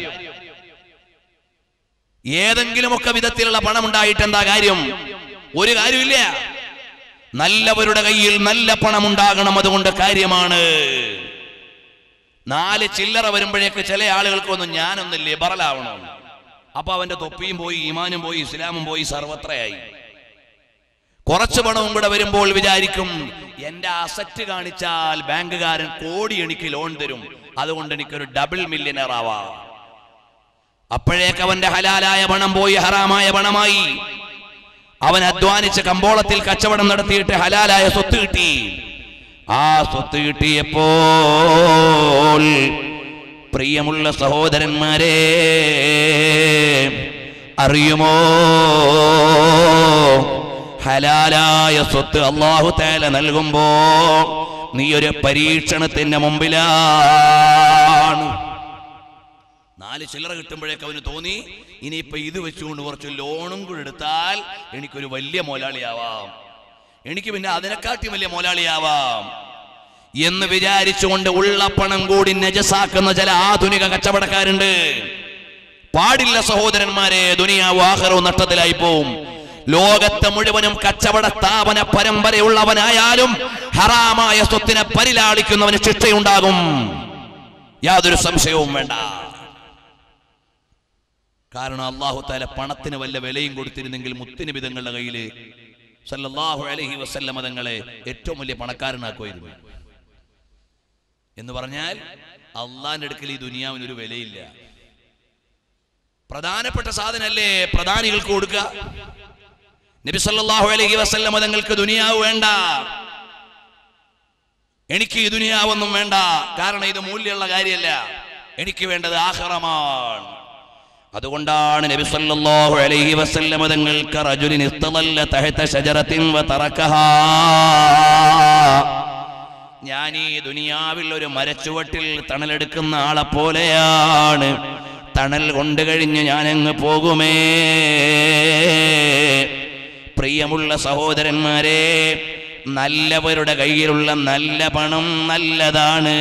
ഏതെങ്കിലുമൊക്കെ വിധത്തിലുള്ള പണം ഉണ്ടായിട്ടെന്താ കാര്യം? ഒരു കാര്യമില്ല. നല്ലവരുടെ കയ്യിൽ നല്ല പണം ഉണ്ടാകണം, അതുകൊണ്ട് കാര്യമാണ്. 4 ചില്ലറ വരുമ്പോഴേക്ക് ചില ആളുകൾക്ക് ഒന്നും ഞാനൊന്ന് ലിബറലാവണം. അപ്പൊ അവന്റെ തൊപ്പിയും പോയി, ഈമാനും പോയി, ഇസ്ലാമും പോയി, സർവത്രയായി. കുറച്ച് പണവും കൂടെ വരുമ്പോൾ വിചാരിക്കും, എന്റെ അസറ്റ് കാണിച്ചാൽ ബാങ്കുകാരൻ കോടി എനിക്ക് ലോൺ തരും, അതുകൊണ്ട് എനിക്കൊരു ഡബിൾ മില്യണർ ആവാം. അപ്പോഴേക്ക് അവന്റെ ഹലാലായ പണം പോയി ഹറാമായ പണമായി. അവൻ അധ്വാനിച്ച് കമ്പോളത്തിൽ കച്ചവടം നടത്തിയിട്ട് ഹലാലായ സ്വത്ത് കിട്ടി. ആ സ്വത്ത് കിട്ടിയപ്പോൾ പ്രിയമുള്ള സഹോദരന്മാരെ, അറിയുമോ, ഹലാലായ സ്വത്ത് അല്ലാഹു തആല നൽകുമ്പോ നീ ഒരു പരീക്ഷണത്തിന്റെ മുമ്പിലാണ്. 4 ചില്ലറ കിട്ടുമ്പോഴേക്ക് അവന് തോന്നി, ഇനിയിപ്പോ ഇത് വെച്ചുകൊണ്ട് കുറച്ച് ലോണും കൂടി എടുത്താൽ എനിക്കൊരു വലിയ മുതലാളിയാവാം, എനിക്ക് പിന്നെ അതിനെക്കാട്ടി വലിയ മുതലാളിയാവാം എന്ന് വിചാരിച്ചുകൊണ്ട് ഉള്ള പണം കൂടി നജസാക്കുന്ന ചില ആധുനിക കച്ചവടക്കാരുണ്ട്. പാടില്ല സഹോദരന്മാരെ, ദുനിയാവ് ആഖിറ നഷ്ടത്തിലായി പോവും. ലോകത്തെ മുഴുവനും കച്ചവട സ്ഥാപന പരമ്പരയുള്ളവനായാലും ഹറാമായ സ്വത്തിനെ പരിലാളിക്കുന്നവന് ശിക്ഷയുണ്ടാകും, യാതൊരു സംശയവും വേണ്ട. കാരണം അല്ലാഹു തആല പണത്തിന് വല്ല വിലയും കൊടുത്തിരുന്നെങ്കിൽ മുത്തുനബി തങ്ങളുടെ കയ്യില് സല്ലല്ലാഹു അലൈഹി വസല്ലം തങ്ങളെ ഏറ്റവും വലിയ പണക്കാരനാക്കുമായിരുന്നു. എന്ന് പറഞ്ഞാൽ അള്ളാന്റെ അടുക്കൽ ഈ ദുനിയാവിനൊരു വിലയില്ല. പ്രധാനപ്പെട്ട സാധനല്ലേ പ്രധാനികൾക്ക് കൊടുക്കുക. നബി സല്ലല്ലാഹു അലൈഹി വസല്ലം തങ്ങൾക്ക് ദുനിയാവ് വേണ്ട, എനിക്ക് ഈ ദുനിയാവൊന്നും വേണ്ട, കാരണം ഇത് മൂല്യമുള്ള കാര്യമല്ല, എനിക്ക് വേണ്ടത് ആഖിറമാണ്. അതുകൊണ്ടാണ് നബി സല്ലല്ലാഹു അലൈഹി വസല്ലം തങ്ങൾക്ക് റജുലിൻ ഇസ്തദല്ല തഹത ശജറത്തിൻ വതറകഹാ, ഞാൻ ഈ ദുനിയാവിൽ ഒരു മരച്ചുവട്ടിൽ തണലെടുക്കുന്ന ആളെ പോലെയാണ്, തണൽ കൊണ്ട് കഴിഞ്ഞ് ഞാനങ്ങ് പോകുമേ. പ്രിയമുള്ള സഹോദരന്മാരെ, നല്ലവരുടെ കയ്യിലുള്ള നല്ല പണം നല്ലതാണ്,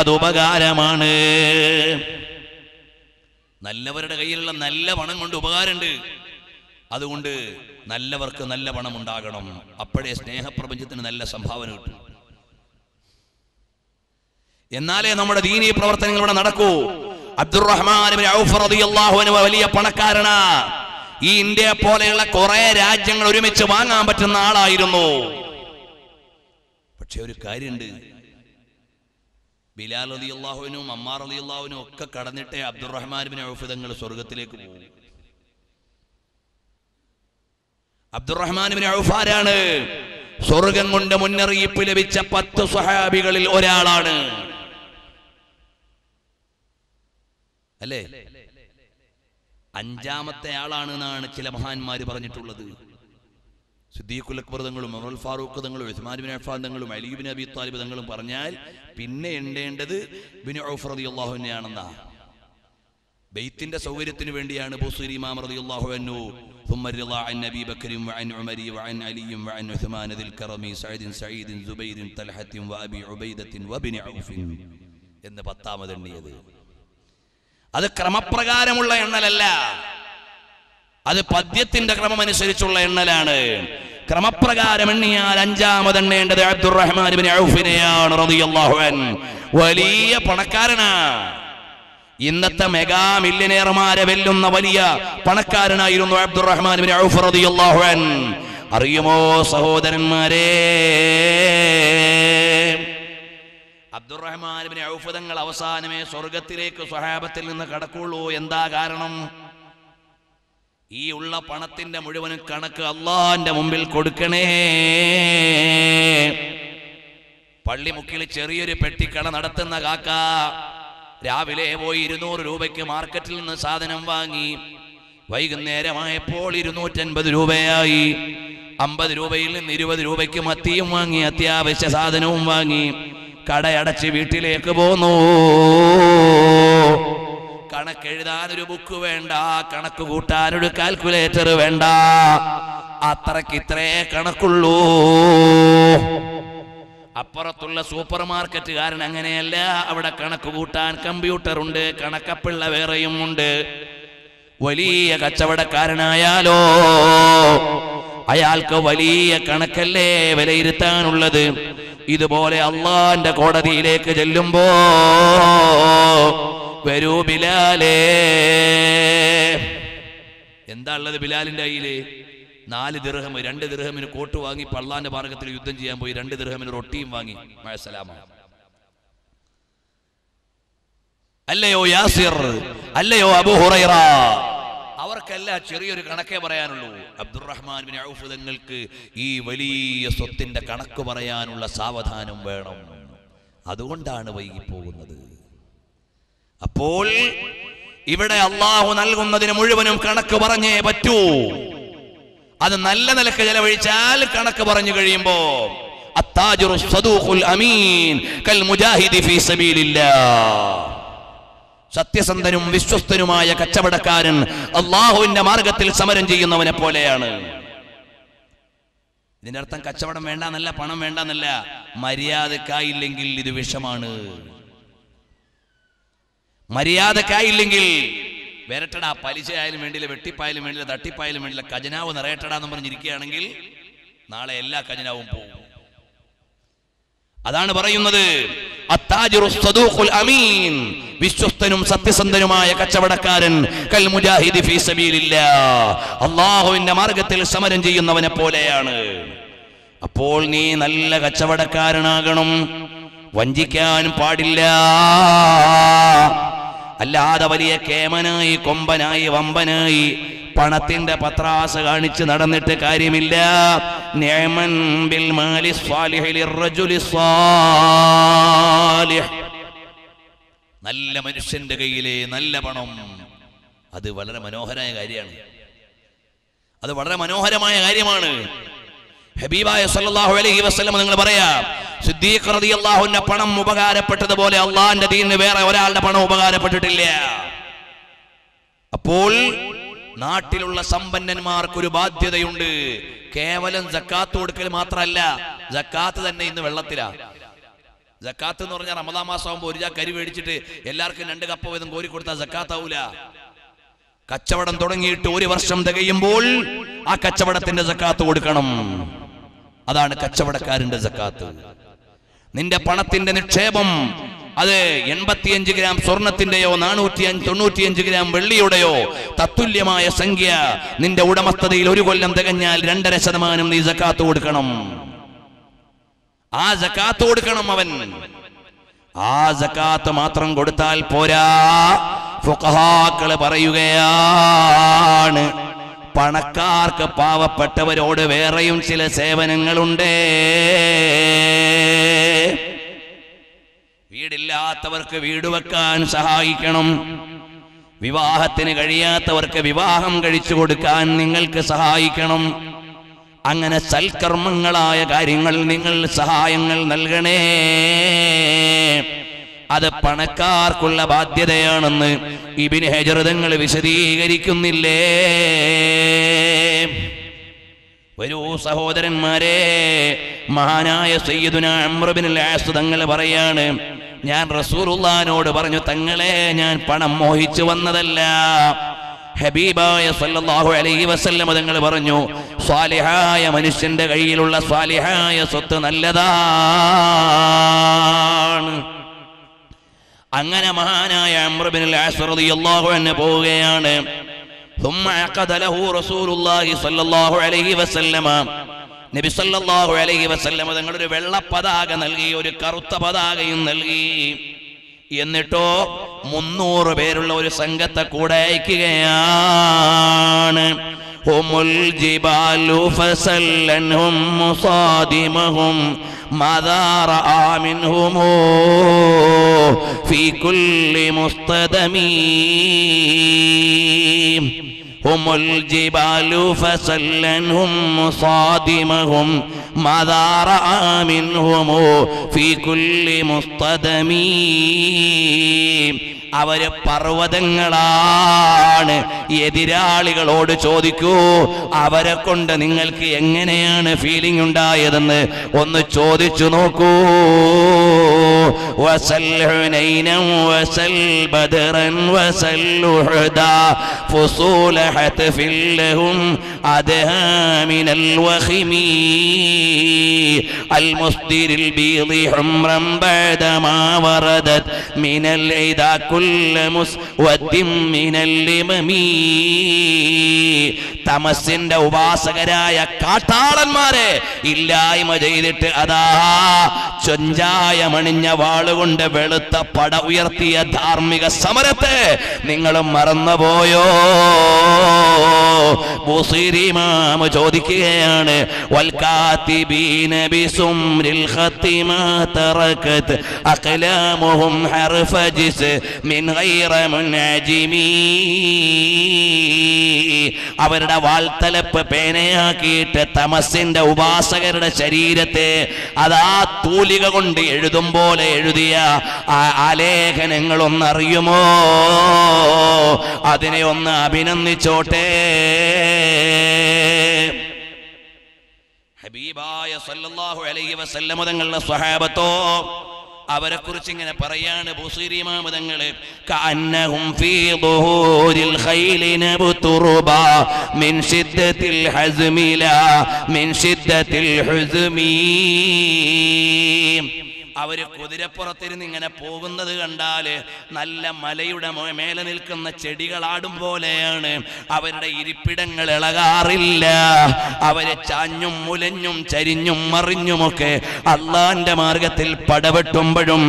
അതുപകാരമാണ്. നല്ലവരുടെ കയ്യിലുള്ള നല്ല പണം കൊണ്ട് ഉപകാരമുണ്ട്. അതുകൊണ്ട് നല്ലവർക്ക് നല്ല പണം ഉണ്ടാകണം. അപ്പോഴേ സ്നേഹപ്രപഞ്ചത്തിന് നല്ല സംഭാവന കിട്ടും. എന്നാലേ നമ്മുടെ ദീനീ പ്രവർത്തനങ്ങൾ ഇവിടെ നടക്കൂ. അബ്ദുറഹ്മാൻ ഇബ്നു ഔഫ് റളിയല്ലാഹു അൻഹു വലിയ പണക്കാരനാ. ഈ ഇന്ത്യയെ പോലെയുള്ള കുറെ രാജ്യങ്ങൾ ഒരുമിച്ച് വാങ്ങാൻ പറ്റുന്ന ആളായിരുന്നു. പക്ഷെ ഒരു കാര്യമുണ്ട്, ബിലാൽ റളിയല്ലാഹു അൻഹു, അമ്മാർ റളിയല്ലാഹു അൻഹു ഒക്കെ കടന്നിട്ടേ അബ്ദുറഹ്മാൻ ഇബ്നു ഔഫ് തങ്ങൾ സ്വർഗത്തിലേക്ക് പോകും. അബ്ദുറഹ്മാൻ ഇബ്നു ഔഫ് ആരാണ്? സ്വർഗം കൊണ്ട് മുന്നറിയിപ്പ് ലഭിച്ച 10 സ്വഹാബികളിൽ ഒരാളാണ്, അല്ലേ? 5-ാമത്തെ ആളാണെന്നാണ് ചില മഹാന്മാര് പറഞ്ഞിട്ടുള്ളത്. സിദ്ദീഖുൽ അക്ബർ തങ്ങളും ഉമറുൽ ഫാറൂഖ് തങ്ങളും ഉസ്മാൻ ബിൻ അഫ്ഫാൻ തങ്ങളും അലി ബിൻ അബി ത്വാലിബ് തങ്ങളും പറഞ്ഞാൽ പിന്നെ എണ്ണേണ്ടത് ബിൻ ഔഫ് റളിയല്ലാഹു അൻഹുവിനെയാണെന്നാ. ബൈത്തിന്റെ സൗകര്യത്തിന് വേണ്ടിയാണ് ബുസൈരി ഇമാം റളിയല്ലാഹു അൻഹു ثم رضى عن ابي بكر وعن عمر وعن علي وعن عثمان ذي الكرم سعيد زبير طلحة وابي عبيدة وابن عوف എന്ന് 10-ാമത് എണ്ണിയത്. അത് ക്രമപ്രകാരമുള്ള എണ്ണലല്ല, അത് പദ്യത്തിന്റെ ക്രമമനുസരിച്ചുള്ള എണ്ണലാണ്. ക്രമപ്രകാരം എണ്ണിയാൽ 5-ാമത് എണ്ണേണ്ടത് അബ്ദുറഹ്മാൻ ഇബ്നു ഔഫിനെയാണ്, റളിയല്ലാഹു അൻഹു. വലിയ പണക്കാരനാ, ഇന്നത്തെ മെഗാ മില്യനേർമാരെ വെല്ലുന്ന വലിയ പണക്കാരനായിരുന്നു അബ്ദുറഹ്മാൻ ഇബ്നു ഔഫ് റളിയല്ലാഹു അൻഹു. അറിയുമോ സഹോദരന്മാരെ, അബ്ദുറഹ്മാൻ ഇബ്നു ഔഫ് തങ്ങൾ അവസാനമേ സ്വർഗത്തിലേക്ക് സ്വഹാബത്തിൽ നിന്ന് കടക്കുള്ളൂ. എന്താ കാരണം? ഈ ഉള്ള പണത്തിന്റെ മുഴുവനും കണക്ക് അല്ലാഹുവിന്റെ മുമ്പിൽ കൊടുക്കണേ. പള്ളിമുക്കിൽ ചെറിയൊരു പെട്ടിക്കട നടത്തുന്ന കാക്ക രാവിലെ പോയി 200 രൂപയ്ക്ക് മാർക്കറ്റിൽ നിന്ന് സാധനം വാങ്ങി, വൈകുന്നേരമായപ്പോൾ 250 രൂപയായി. 50 രൂപയിൽ നിന്ന് 20 രൂപയ്ക്ക് മത്തിയും വാങ്ങി, അത്യാവശ്യ സാധനവും വാങ്ങി, കടയടച്ച് വീട്ടിലേക്ക് പോന്നു. കണക്കെഴുതാനൊരു ബുക്ക് വേണ്ട, കണക്ക് കൂട്ടാനൊരു കാൽക്കുലേറ്റർ വേണ്ട, അത്രക്ക് ഇത്രേ കണക്കുള്ളൂ. അപ്പുറത്തുള്ള സൂപ്പർ മാർക്കറ്റുകാരൻ അങ്ങനെയല്ല. അവിടെ കണക്ക് കൂട്ടാൻ കമ്പ്യൂട്ടർ ഉണ്ട്, കണക്കപ്പിള്ള വേറെയും ഉണ്ട്. വലിയ കച്ചവടക്കാരനായാലോ അയാൾക്ക് വലിയ കണക്കല്ലേ വിലയിരുത്താനുള്ളത്. ഇതുപോലെ അള്ളാന്റെ കോടതിയിലേക്ക് ചെല്ലുമ്പോ, വരൂ ബിലാലേ, എന്താ ഉള്ളത് ബിലാലിന്റെ കയ്യില്? 4 ദിർഹം. 2 ദിർഹമിന് കോട്ട് വാങ്ങി അള്ളാന്റെ മാർഗത്തിൽ യുദ്ധം ചെയ്യാൻ പോയി. 2 ദിർഹമിന് റൊട്ടിയും വാങ്ങി. അല്ലയോ യാസിർ, അല്ലയോ അബൂ ഹുറൈറ, അവർക്കല്ല ചെറിയൊരു കണക്കേ പറയാനുള്ളൂ. അബ്ദുറഹ്മാൻ ഇബ്നു ഔഫ് തങ്ങൾക്ക് ഈ വലിയ സ്വത്തിന്റെ കണക്ക് പറയാനുള്ള സാവധാനം വേണം. അതുകൊണ്ടാണ് വൈകിപ്പോകുന്നത്. അപ്പോൾ ഇവിടെ അള്ളാഹു നൽകുന്നതിന് മുഴുവനും കണക്ക് പറഞ്ഞേ പറ്റൂ. അത് നല്ല നിലക്ക് ചെലവഴിച്ചാൽ കണക്ക് പറഞ്ഞു കഴിയുമ്പോ അത്താജിറു സദൂഖുൽ അമീൻ കൽ മുജാഹിദി ഫീ സബീലില്ലാഹ്, സത്യസന്ധനും വിശ്വസ്തനുമായ കച്ചവടക്കാരൻ അല്ലാഹുവിന്റെ മാർഗത്തിൽ സമരം ചെയ്യുന്നവനെ പോലെയാണ്. ഇതിന്റെ അർത്ഥം കച്ചവടം വേണ്ടെന്നല്ല, പണം വേണ്ടെന്നല്ല, മര്യാദക്കായില്ലെങ്കിൽ ഇത് വിഷമാണ്. മര്യാദക്കായില്ലെങ്കിൽ വിരട്ടടാ, പലിശ ആയാലും വേണ്ടിയില്ല, വെട്ടിപ്പായാലും വേണ്ടിയില്ല, തട്ടിപ്പായാലും വേണ്ടിയില്ല, ഖജനാവ് നിറയട്ടടാന്ന് പറഞ്ഞിരിക്കുകയാണെങ്കിൽ നാളെ എല്ലാ ഖജനാവും പോകും. അതാണ് പറയുന്നത് അത്താജിറു സദൂഖുൽ അമീൻ, വിശ്വസ്തനും സത്യസന്ധനുമായ കച്ചവടക്കാരൻ കൽ മുജാഹിദി ഫീ സബീലില്ലാഹ്, അല്ലാഹുവിന്റെ മാർഗത്തിൽ സമരം ചെയ്യുന്നവനെ പോലെയാണ്. അപ്പോൾ നീ നല്ല കച്ചവടക്കാരനാകണം, വഞ്ചിക്കാൻ പാടില്ല. അല്ലാതെ വലിയ കേമനായി, കൊമ്പനായി, വമ്പനായി പണത്തിന്റെ പത്രാസ് കാണിച്ച് നടന്നിട്ട് കാര്യമില്ല. നിഅ്മൻ ബിൽ മാലി സ്വാലിഹി ലിർറജുലി സ്വാലിഹ്, നല്ല മനുഷ്യന്റെ കയ്യിലെ നല്ല പണം അത് വളരെ മനോഹരമായ കാര്യമാണ്. അത് വളരെ മനോഹരമായ കാര്യമാണ്. ഹബീബായ സല്ലല്ലാഹു അലൈഹി വസല്ലം നിങ്ങൾ പറയാ, സിദ്ദീഖ് റളിയല്ലാഹു അൻഹു പണം ഉപകാരപ്പെട്ടതുപോലെ അല്ലാഹുവിന്റെ ദീനിന് വേറെ ഒരാളുടെ പണം ഉപകാരപ്പെട്ടിട്ടില്ല. അപ്പോൾ നാട്ടിലുള്ള സമ്പന്നന്മാർക്ക് ഒരു ബാധ്യതയുണ്ട്. കേവലം സക്കാത്ത് കൊടുക്കൽ മാത്രമല്ല, സക്കാത്ത് തന്നെ ഇന്ന് വെള്ളത്തിലാ. സക്കാത്ത് എന്ന് പറഞ്ഞാൽ റമദാൻ മാസം ആകുമ്പോൾ ഒരു കരി മേടിച്ചിട്ട് എല്ലാവർക്കും 2 കപ്പ വീതം കോരി കൊടുത്താൽ സക്കാത്ത് ആവൂല. കച്ചവടം തുടങ്ങിയിട്ട് 1 വർഷം തികയുമ്പോൾ ആ കച്ചവടത്തിന്റെ സക്കാത്ത് കൊടുക്കണം. അതാണ് കച്ചവടക്കാരന്റെ സക്കാത്ത്. നിന്റെ പണത്തിന്റെ നിക്ഷേപം അത് 85 ഗ്രാം സ്വർണത്തിന്റെയോ 495 ഗ്രാം വെള്ളിയുടെയോ തത്തുല്യമായ സംഖ്യ നിന്റെ ഉടമസ്ഥതയിൽ 1 കൊല്ലം തികഞ്ഞാൽ 2.5% നീ സക്കാത്ത് കൊടുക്കണം. ആ സക്കാത്ത് കൊടുക്കണം അവൻ. ആ സക്കാത്ത് മാത്രം കൊടുത്താൽ പോരാ. ഫുഖഹാക്കള് പറയുകയാണ്, പണക്കാർക്ക് പാവപ്പെട്ടവരോട് വേറെയും ചില സേവനങ്ങളുണ്ട്. വീടില്ലാത്തവർക്ക് വീട് വെക്കാൻ സഹായിക്കണം. വിവാഹത്തിന് കഴിയാത്തവർക്ക് വിവാഹം കഴിച്ചു കൊടുക്കാൻ നിങ്ങൾക്ക് സഹായിക്കണം. അങ്ങനെ സൽക്കർമ്മങ്ങളായ കാര്യങ്ങൾ നിങ്ങൾ സഹായങ്ങൾ നൽകണേ. അത് പണക്കാർക്കുള്ള ബാധ്യതയാണെന്ന് ഇബ്നു ഹജർ തങ്ങൾ വിശദീകരിക്കുന്നില്ലേ? വരൂ സഹോദരന്മാരെ, മഹാനായ സയ്യിദുനാ അംർ ഇബ്നുൽ ആസ് തങ്ങൾ പറയാണ്, ഞാൻ റസൂലുള്ളാഹിനോട് പറഞ്ഞു, തങ്ങളെ, ഞാൻ പണം മോഹിച്ചു വന്നതല്ല. ഹബീബായ സല്ലല്ലാഹു അലൈഹി വസല്ലം തങ്ങൾ പറഞ്ഞു, സ്വാലിഹായ മനുഷ്യന്റെ കയ്യിലുള്ള സ്വാലിഹായ സ്വത്ത് നല്ലതാണ്. അങ്ങനെ മഹാനായ അംർ ഇബ്നുൽ ആസ് റളിയല്ലാഹു അൻഹു പോവുകയാണ്. ثم عقد له رسول الله صلى الله عليه وسلم നബി സല്ലല്ലാഹു അലൈഹി വസല്ലം തങ്ങൾ ഒരു വെള്ള പതാക നൽകി, ഒരു കറുത്ത പതാകയും നൽകി. എന്നിട്ടോ 300 പേരുള്ള ഒരു സംഘത്തെ കൂടെ അയക്കുകയാണ്. ഹുമുൽ ജിബാലു ഫസല്ലൻഹും മുസാദിമഹും മാദാ റആ മിൻഹും ഫീ കുല്ലി മുസ്തദമീ. هم الجبال فسلنهم مصادمهم ماذا رأى منهم في كل مصطدم. അവര് പർവ്വതങ്ങളാണ്. എതിരാളികളോട് ചോദിക്കൂ, അവരെ കൊണ്ട് നിങ്ങൾക്ക് എങ്ങനെയാണ് ഫീലിംഗ് ഉണ്ടായതെന്ന് ഒന്ന് ചോദിച്ചു നോക്കൂ. വസൽ ഹുനൈനൻ വസൽ ബദറൻ വസൽ ഉഹദ ഫുസൂലഹത് ഫില്ലഹും അദഹാ മിനൽ വഖിമി അൽ മുസ്ദിരിൽ ബീദി ഹുംറൻ ബഅദമാ വറദത് മിനൽ ഇദാ തമസിന്റെ ഉപാസകരായ കാട്ടാളന്മാരെ ഇല്ലായ്മ ചെയ്തിട്ട് അതാ ചൊഞ്ചായമണിഞ്ഞ വാളുകൊണ്ട് വെളുത്ത പട ഉയർത്തിയ ധാർമ്മിക സമരത്തെ നിങ്ങളും മറന്നുപോയോ? ബുസീരിമാമ ചോദിക്കുകയാണ്, വൽകാതിബീന ബിസുംരിൽ ഖത്തിമാ തറകത് അഖ്ലാമുഹും ഹർഫ ജിസ് മിൻ ഗൈറ മുൻഅജിമി. അവരുടെ വാൾത്തലപ്പ് പേനയാക്കിയിട്ട് തമസിന്റെ ഉപാസകരുടെ ശരീരത്തെ അതാ തൂലിക കൊണ്ട് എഴുതും പോലെ എഴുതിയ ആലേഖനങ്ങളൊന്നറിയുമോ? അതിനെ ഒന്ന് അഭിനന്ദിച്ചോട്ടെ. ഹബീബായ സല്ലല്ലാഹു അലൈഹി വസല്ലം തങ്ങളുടെ സ്വഹാബത്തോ അവരെ കുറിച്ച് ഇങ്ങനെ പറയാണ് ബുസീരി ഇമാം തങ്ങളെ, കഅന്നഹും ഫീ ദുഹൂരിൽ ഖൈലി നബതുറബ മിൻ ശിദ്ദത്തിൽ ഹസ്മി ലാ മിൻ ശിദ്ദത്തിൽ ഹുസ്മി. അവര് കുതിരപ്പുറത്തിരുന്ന് ഇങ്ങനെ പോകുന്നത് കണ്ടാല് നല്ല മലയുടെ മേലെ നിൽക്കുന്ന ചെടികളാടും പോലെയാണ്. അവരുടെ ഇരിപ്പിടങ്ങൾ ഇളകാറില്ല. അവരെ ചാഞ്ഞും മുലഞ്ഞും ചരിഞ്ഞും മറിഞ്ഞുമൊക്കെ അള്ളാന്റെ മാർഗത്തിൽ പടവെട്ടുമ്പോഴും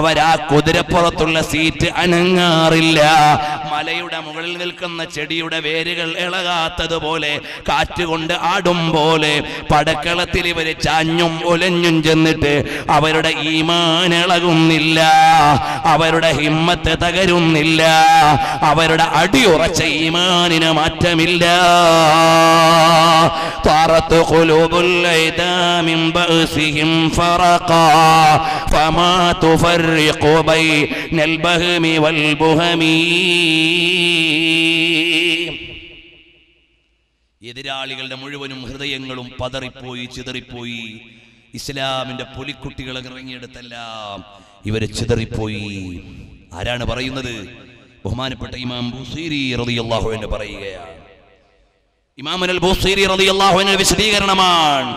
അവരാ കുതിരപ്പുറത്തുള്ള സീറ്റ് അനങ്ങാറില്ല. മലയുടെ മുകളിൽ നിൽക്കുന്ന ചെടിയുടെ വേരുകൾ ഇളകാത്തതുപോലെ കാറ്റുകൊണ്ട് ആടും പോലെ പടക്കളത്തിൽ ഇവര് ചാഞ്ഞും ഉലഞ്ഞും ചെന്നിട്ട് അവരുടെ ഈമാനിളകുന്നില്ല, അവരുടെ ഹിമ്മത്ത് തകരുന്നില്ല, അവരുടെ അടിയുറച്ച ഈമാനിന് മാറ്റമില്ല. تخبط قلوب الأيدى من بأسهم فرقا، فما تفرق بين البهم والبهم. എതിരാളികളുടെ മുഴുവനും ഹൃദയങ്ങളും പതറിപ്പോയി ചിതറിപ്പോയി. ഇസ്ലാമിന്റെ പുലിക്കുട്ടികൾ ഇറങ്ങിയെടുത്തെല്ലാം ഇവര് ചിതറിപ്പോയി. ആരാണ് പറയുന്നത്? ബഹുമാനപ്പെട്ട ഇമാം ബുസീരി റളിയല്ലാഹു അൻഹു പറയുകയാണ്. ഇമാമുൽ ബുസീരി റളിയല്ലാഹു അൻഹു വിശദീകരണമാണ്.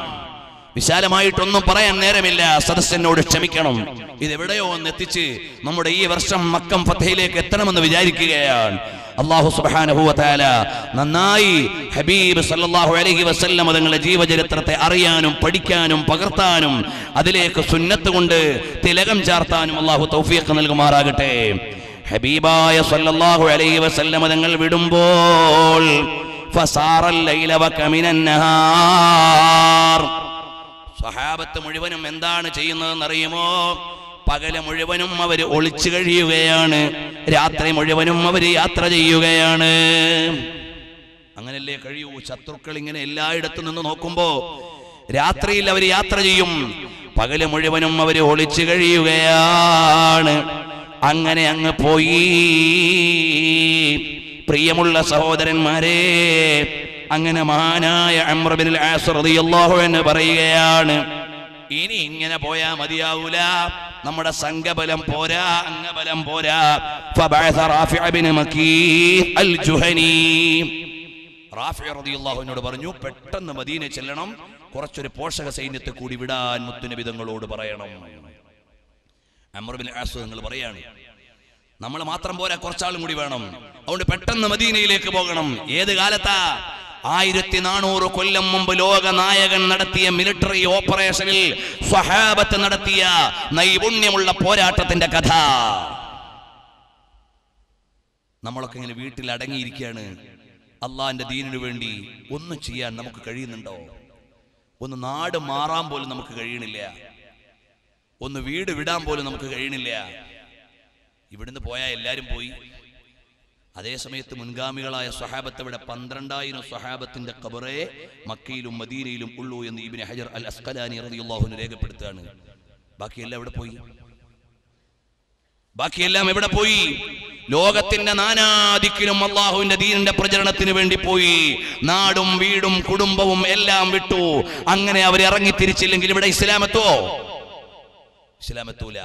വിശാലമായിട്ടൊന്നും പറയാൻ നേരമില്ല, സദസ്യനോട് ക്ഷമിക്കണം. ഇതെവിടെയോ ഒന്ന് എത്തിച്ച് നമ്മുടെ ഈ വർഷം മക്കം ഫതഹിലേക്ക് എത്തണമെന്ന് വിചാരിക്കുകയാണ്. അല്ലാഹു സുബ്ഹാനഹു വ തആല നന്നായി ഹബീബ് സല്ലല്ലാഹു അലൈഹി വസല്ലം തങ്ങളുടെ ജീവചരിത്രത്തെ അറിയാനും പഠിക്കാനും പകർത്താനും അതിലേക്ക് സുന്നത്ത് കൊണ്ട് തിലകം ചാർത്താനും അല്ലാഹു തൗഫീഖ് നൽകുമാറാകട്ടെ. ഹബീബായ സല്ലല്ലാഹു അലൈഹി വസല്ലം തങ്ങൾ വിടുമ്പോൾ ഫസാറൽ ലൈല വ കമിനൻ നഹാർ, സഹാബത്ത് മുഴുവനും എന്താണ് ചെയ്യുന്നതെന്ന് അറിയുമോ? പകല് മുഴുവനും അവർ ഒളിച്ചു കഴിയുകയാണ്, രാത്രി മുഴുവനും അവർ യാത്ര ചെയ്യുകയാണ്. അങ്ങനല്ലേ കഴിയൂ? ശത്രുക്കൾ ഇങ്ങനെ എല്ലായിടത്തു നിന്ന് നോക്കുമ്പോ രാത്രിയിൽ അവർ യാത്ര ചെയ്യും, പകല് മുഴുവനും അവർ ഒളിച്ചു കഴിയുകയാണ്. അങ്ങനെ അങ്ങ് പോയി. പ്രിയമുള്ള സഹോദരന്മാരെ, അങ്ങനെ മഹാനായ അംർ ഇബ്നുൽ ആസ് റളിയല്ലാഹു അൻഹു പറയുകയാണ്, ഇനി ഇങ്ങനെ പോയാ മതിയാവൂല, നമ്മുടെ സംഘബലം പോരാ, അംഗബലം പോരാ. ഫബഅസ റാഫി ഇബ്നു മകീഹ് അൽ ജുഹനി റാഫി റളിയല്ലാഹു അൻഹു പറഞ്ഞു, പെട്ടെന്ന് മദീനയിൽ ചെല്ലണം, കുറച്ചൊരു പോഷക സൈന്യത്തെ കൂടി വിടാൻ മുത്തുനബി തങ്ങളോട് പറയണം. അംർ ഇബ്നുൽ ആസ് തങ്ങൾ പറയാണ്, നമ്മൾ മാത്രം പോരാ, കുറച്ചാളും കൂടി വേണം, അതുകൊണ്ട് പെട്ടെന്ന് മദീനയിലേക്ക് പോകണം. ഏത് കാലത്താ? 1400 കൊല്ലം മുമ്പ് ലോക നായകൻ നടത്തിയ മിലിറ്ററി ഓപ്പറേഷനിൽ സ്വഹാബത്ത് നടത്തിയ നൈപുണ്യമുള്ള പോരാട്ടത്തിന്റെ കഥ. നമ്മളൊക്കെ ഇങ്ങനെ വീട്ടിൽ അടങ്ങിയിരിക്കുകയാണ്. അള്ളാന്റെ ദീനിനു വേണ്ടി ഒന്നും ചെയ്യാൻ നമുക്ക് കഴിയുന്നുണ്ടോ? ഒന്ന് നാട് മാറാൻ പോലും നമുക്ക് കഴിയണില്ല, ഒന്ന് വീട് വിടാൻ പോലും നമുക്ക് കഴിയണില്ല. ഇവിടുന്ന് പോയാൽ എല്ലാവരും പോയി. അതേസമയത്ത് മുൻഗാമികളായ സ്വഹാബത്ത് ഇവിടെ 12,000 സ്വഹാബത്തിന്റെ ഖബറേ മക്കയിലും മദീനയിലും ഉള്ളൂ എന്ന് ഇബ്നു ഹജർ അൽ അസ്ഖലാനി റളിയല്ലാഹു അൻഹു രേഖപ്പെടുത്തുകയാണ്. ബാക്കിയെല്ലാം എവിടെ പോയി? ബാക്കിയെല്ലാം എവിടെ പോയി? ലോകത്തിന്റെ നാനാദിക്കിലും അള്ളാഹുവിന്റെ ദീനിന്റെ പ്രചരണത്തിന് വേണ്ടി പോയി. നാടും വീടും കുടുംബവും എല്ലാം വിട്ടു. അങ്ങനെ അവരിറങ്ങി തിരിച്ചില്ലെങ്കിൽ ഇവിടെ ഇസ്ലാമെത്തോ? ഇസ്ലാമെത്തൂല.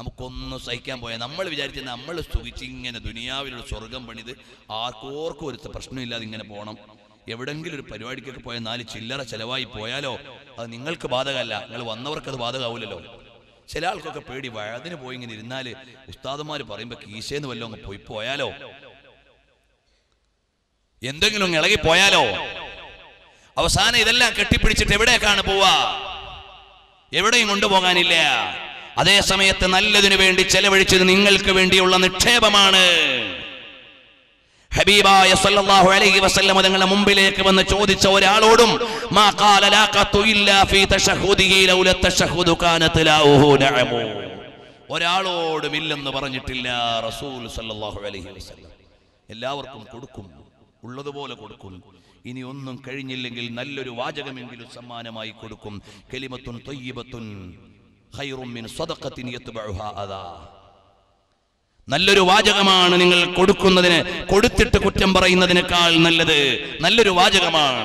നമുക്കൊന്നും സഹിക്കാൻ പോയാൽ നമ്മൾ വിചാരിച്ചത് നമ്മൾ സുഖിച്ച് ഇങ്ങനെ ദുനിയാവിലുള്ള സ്വർഗം പണിത് ആർക്കോർക്കും ഒരു പ്രശ്നമില്ലാതെ ഇങ്ങനെ പോകണം. എവിടെങ്കിലും ഒരു പരിപാടിക്കൊക്കെ പോയാൽ 4 ചില്ലറ ചിലവായി പോയാലോ അത് നിങ്ങൾക്ക് ബാധകമല്ല, നിങ്ങൾ വന്നവർക്കത് ബാധകമാവില്ലല്ലോ. ചില ആൾക്കൊക്കെ പേടി, വയതിന് പോയി ഇങ്ങനെ ഇരുന്നാൽ ഉസ്താദന്മാർ പറയുമ്പോൾ കീശേന്ന് വല്ലോ അങ്ങ് പോയാലോ, എന്തെങ്കിലും ഇളകി പോയാലോ. അവസാനം ഇതെല്ലാം കെട്ടിപ്പിടിച്ചിട്ട് എവിടേക്കാണ് പോവാ? എവിടെയും കൊണ്ടുപോകാനില്ല. അതേ സമയത്ത് നല്ലതിനു വേണ്ടി ചെലവഴിച്ചത് നിങ്ങൾക്ക് വേണ്ടിയുള്ള നിക്ഷേപമാണ്. ഹബീബായ സല്ലല്ലാഹു അലൈഹി വസല്ലം തങ്ങളുടെ മുമ്പിലേക്ക് വന്ന് ചോദിച്ച ഒരാളോടും മാ ഖാല ലാഖതു ഇല്ലാ ഫീ തശഹുദിഹി ലൗല തശഹുദു കാനത ലഹു നഅമു, ഒരാളോടും ഇല്ലെന്ന് പറഞ്ഞിട്ടില്ല റസൂൽ സല്ലല്ലാഹു അലൈഹി വസല്ലം. എല്ലാവർക്കും കൊടുക്കും, ഉള്ളതുപോലെ കൊടുക്കും. ഇനി ഒന്നും കഴിഞ്ഞില്ലെങ്കിൽ നല്ലൊരു വാചകമെങ്കിലും സമ്മാനമായി കൊടുക്കും. കലിമത്തുൻ ത്വയ്യിബത്തുൻ ഖൈറും മിൻ സദഖത്തിൻ യത്ബഉഹാ അദാ, നല്ലൊരു വാചകമാണ് നിങ്ങൾ കൊടുക്കുന്നതിന്, കൊടുത്തിട്ട് കുറ്റം പറയുന്നതിനേക്കാൾ നല്ലത് നല്ലൊരു വാചകമാണ്.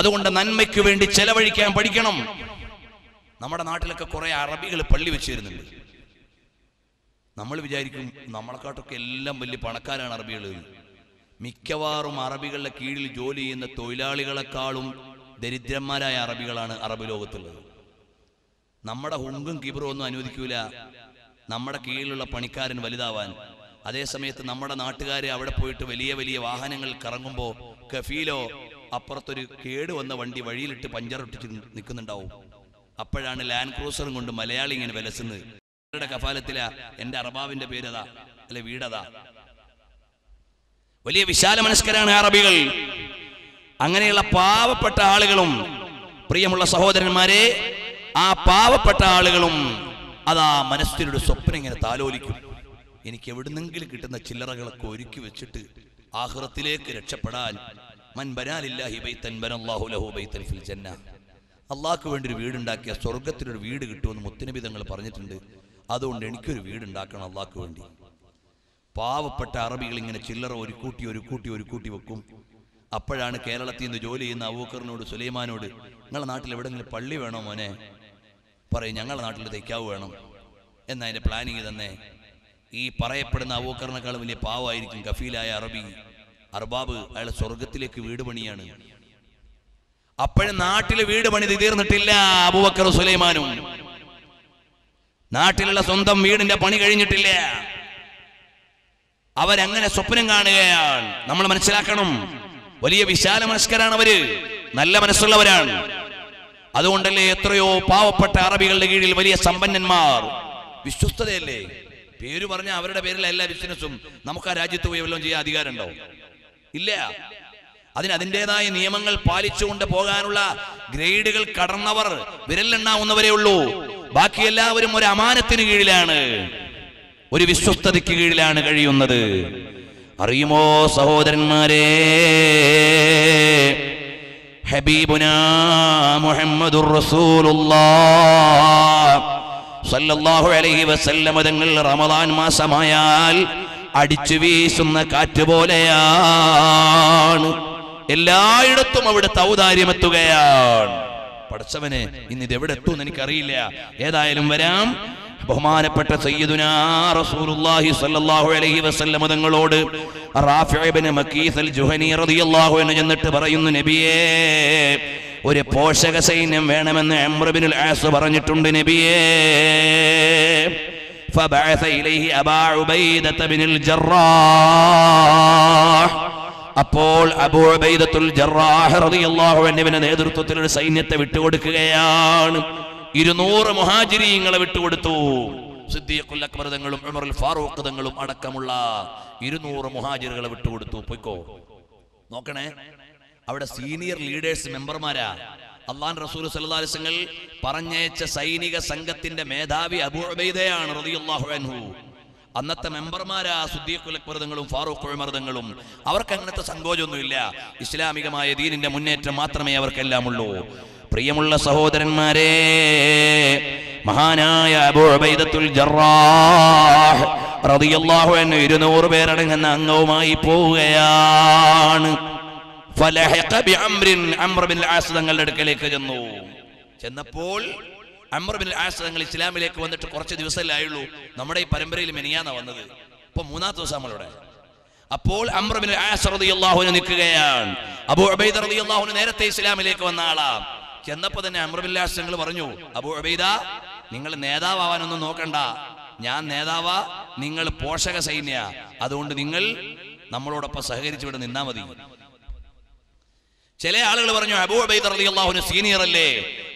അതുകൊണ്ട് നന്മയ്ക്ക് വേണ്ടി ചെലവഴിക്കാൻ പഠിക്കണം. നമ്മുടെ നാട്ടിലൊക്കെ കുറെ അറബികൾ പള്ളി വെച്ചിരുന്നുണ്ട്. നമ്മൾ വിചാരിക്കും നമ്മളെക്കാട്ടൊക്കെ എല്ലാം വലിയ പണക്കാരാണ് അറബികൾ. മിക്കവാറും അറബികളുടെ കീഴിൽ ജോലി ചെയ്യുന്ന തൊഴിലാളികളെക്കാളും ദരിദ്രന്മാരായ അറബികളാണ് അറബ് ലോകത്തുള്ളത്. നമ്മുടെ ഹുങ്കും കിബറും ഒന്നും അനുവദിക്കൂല നമ്മുടെ കീഴിലുള്ള പണിക്കാരൻ വലുതാവാൻ. അതേസമയത്ത് നമ്മുടെ നാട്ടുകാർ അവിടെ പോയിട്ട് വലിയ വലിയ വാഹനങ്ങൾ കറങ്ങുമ്പോൾ കഫീലോ അപ്പുറത്തൊരു കേട് വന്ന വണ്ടി വഴിയിലിട്ട് പഞ്ചറിട്ട് നിൽക്കുന്നുണ്ടാവും. അപ്പോഴാണ് ലാൻഡ് ക്രൂസറും കൊണ്ട് മലയാളി ഇങ്ങനെ വിലസുന്നത്. അവരുടെ കഫാലത്തിലാ എൻ്റെ അറബാവിൻ്റെ പേരതാ, അല്ലെ വീടതാ. വലിയ വിശാല മനസ്കരാണ് അറബികൾ. അങ്ങനെയുള്ള പാവപ്പെട്ട ആളുകളും, പ്രിയമുള്ള സഹോദരന്മാരെ, ആ പാവപ്പെട്ട ആളുകളും അതാ മനസ്സിലൊരു സ്വപ്നം ഇങ്ങനെ താലോലിക്കും, എനിക്ക് എവിടുന്നെങ്കിലും കിട്ടുന്ന ചില്ലറകളൊക്കെ ഒരുക്കി വെച്ചിട്ട് ആഖിറത്തിലേക്ക് രക്ഷപ്പെടാൻ من بنا لله بيتا بنى الله له بيتا في الجنة അള്ളാഹ്ക്ക് വേണ്ടി ഒരു വീടുണ്ടാക്കിയ സ്വർഗത്തിനൊരു വീട് കിട്ടുമെന്ന് മുത്തനബി തങ്ങൾ പറഞ്ഞിട്ടുണ്ട്. അതുകൊണ്ട് എനിക്കൊരു വീടുണ്ടാക്കണം അള്ളാഹ്ക്ക് വേണ്ടി. പാവപ്പെട്ട അറബികൾ ഇങ്ങനെ ചില്ലറ ഒരു കൂട്ടി വെക്കും. അപ്പോഴാണ് കേരളത്തിൽ നിന്ന് ജോലി ചെയ്യുന്ന അബൂബക്കറിനോട് സുലൈമാനോട്, നിങ്ങളുടെ നാട്ടിൽ എവിടെയെങ്കിലും പള്ളി വേണോ മോനെ? പറയും, ഞങ്ങളുടെ നാട്ടിൽ തയ്ക്കാവ് വേണം. എന്നാൽ അതിൻ്റെ പ്ലാനിങ് തന്നെ. ഈ പറയപ്പെടുന്ന അബൂബക്കറിനേക്കാൾ വലിയ പാവമായിരിക്കും കഫീലായ അറബി അർബാബ്. അയാൾ സ്വർഗത്തിലേക്ക് വീട് പണിയാണ്. അപ്പോഴും നാട്ടിലെ വീട് പണിത് തീർന്നിട്ടില്ല അബൂബക്കറും സുലൈമാനും. നാട്ടിലുള്ള സ്വന്തം വീടിന്റെ പണി കഴിഞ്ഞിട്ടില്ല. അവരങ്ങനെ സ്വപ്നം കാണുകയാണ്. നമ്മൾ മനസ്സിലാക്കണം, വലിയ വിശാല മനസ്കരാണ് അവര്, നല്ല മനസ്സുള്ളവരാണ്. അതുകൊണ്ടല്ലേ എത്രയോ പാവപ്പെട്ട അറബികളുടെ കീഴിൽ വലിയ സമ്പന്നന്മാർ. വിശ്വസ്തതയല്ലേ പേര് പറഞ്ഞ അവരുടെ പേരിലെ എല്ലാ ബിസിനസ്സും. നമുക്ക് ആ രാജ്യത്ത് പോയി വല്ലതും ചെയ്യാൻ അധികാരമുണ്ടോ? ഇല്ല. അതിൻ്റെതായ നിയമങ്ങൾ പാലിച്ചുകൊണ്ട് പോകാനുള്ള ഗ്രേഡുകൾ കടന്നവർ വിരലെണ്ണാവുന്നവരേ ഉള്ളൂ. ബാക്കി എല്ലാവരും ഒരു അമാനത്തിന് കീഴിലാണ്, ഒരു വിശ്വസ്തതയ്ക്ക് കീഴിലാണ് കഴിയുന്നത്. അറിയുമോ സഹോദരന്മാരെ, ഹബീബുനാ മുഹമ്മദുർ റസൂലുള്ളാഹ് സല്ലല്ലാഹു അലൈഹി വസല്ലം തങ്ങൾ റമദാൻ മാസമായാൽ അടിച്ചു വീശുന്ന കാറ്റ് പോലെയാണ്. എല്ലായിടത്തും അവിടുത്തെ ഔദാര്യമെത്തുകയാണ്. പടച്ചവനെ, ഇന്നിത് എവിടെ എത്തുമെന്ന് എനിക്കറിയില്ല. ഏതായാലും വരാം. ബഹുമാനപ്പെട്ട സയ്യിദുനാ റസൂലുള്ളാഹി സ്വല്ലല്ലാഹു അലൈഹി വസല്ലം തങ്ങളോട് റാഫി ഇബ്നു മഖീസ് അൽ ജുഹനി റളിയല്ലാഹു അൻഹു എന്നിട്ട് പറയുന്നു, നബിയേ, ഒരു പോഷക സൈന്യം വേണമെന്ന് അംർ ഇബ്നുൽ ആസ് പറഞ്ഞിട്ടുണ്ട്. നബിയേ, فبعث إليه أبا عبيدة بن الجراح. അപ്പോൾ അബൂ ഉബൈദത്തുൽ ജറാഹ് റളിയല്ലാഹു അൻഹുവിന്റെ നേതൃത്വത്തിൽ ഒരു സൈന്യത്തെ വിട്ടുകൊടുക്കുകയാണ്. 200 മുഹാജിരീങ്ങളെ വിട്ടുകൊടുത്തു. സിദ്ദീഖുൽ അക്ബർ തങ്ങളും ഉമറുൽ ഫാറൂഖ് തങ്ങളും അടക്കമുള്ള 200 മുഹാജിറുകളെ വിട്ടുകൊടുത്തു. പോയിക്കോ നോക്കണേ, അവിടെ സീനിയർ ലീഡേഴ്സ് മെമ്പർമാരാ. അള്ളാൻ റസൂൽ സല്ലല്ലാഹു അലൈഹി വസല്ലം പറഞ്ഞയച്ച സൈനിക സംഘത്തിന്റെ മേധാവി അബൂ ഉബൈദയാണ് റളിയല്ലാഹു അൻഹു. അന്നത്തെ മെമ്പർമാരാ സിദ്ദീഖുൽ അക്ബർ തങ്ങളും ഫാറൂഖ് ഉമർ തങ്ങളും. അവർക്ക് അങ്ങനത്തെ സങ്കോചമൊന്നുമില്ല. ഇസ്ലാമികമായ ദീനിന്റെ മുന്നേറ്റം മാത്രമേ അവർക്കെല്ലാം ഉള്ളൂ. പ്രിയമുള്ള സഹോദരന്മാരെ, മഹാനായ അബൂ ഉബൈദത്തുൽ ജറാഹ് റളിയല്ലാഹു അൻഹു 200 പേരടങ്ങുന്ന അംഗവുമായി പോവുകയാണ്. തങ്ങളുടെ അടുക്കലേക്ക് ചെന്നപ്പോൾ അംർ ഇബ്നുൽ ആസ് തങ്ങൾ ഇസ്ലാമിലേക്ക് വന്നിട്ട് കുറച്ച് ദിവസമല്ലായുള്ളൂ. നമ്മുടെ ഈ പരമ്പരയിൽ മെനിയാന്നാ വന്നത്. ഇപ്പൊ മൂന്നാമത്തെ ദിവസം നമ്മളുടെ. അപ്പോൾ അംർ ഇബ്നുൽ ആസ് റളിയല്ലാഹു അൻഹു നിൽക്കുകയാണ്. അബൂ ഉബൈദ റളിയല്ലാഹു അൻഹു നേരത്തെ ഇസ്ലാമിലേക്ക് വന്ന ആളാ. ചെന്നപ്പോ തന്നെ അംർ ഇബ്നുൽ ആസ് തങ്ങൾ പറഞ്ഞു, അബൂ ഉബൈദ, നിങ്ങൾ നേതാവാനൊന്നും നോക്കണ്ട. ഞാൻ നേതാവാ, നിങ്ങൾ പോഷക സൈന്യ. അതുകൊണ്ട് നിങ്ങൾ നമ്മളോടൊപ്പം സഹകരിച്ചു ഇവിടെ നിന്നാ മതി. ചില ആളുകൾ പറഞ്ഞു, അബൂ ഉബൈദ റളിയല്ലാഹു അൻഹു സീനിയർ അല്ലേ,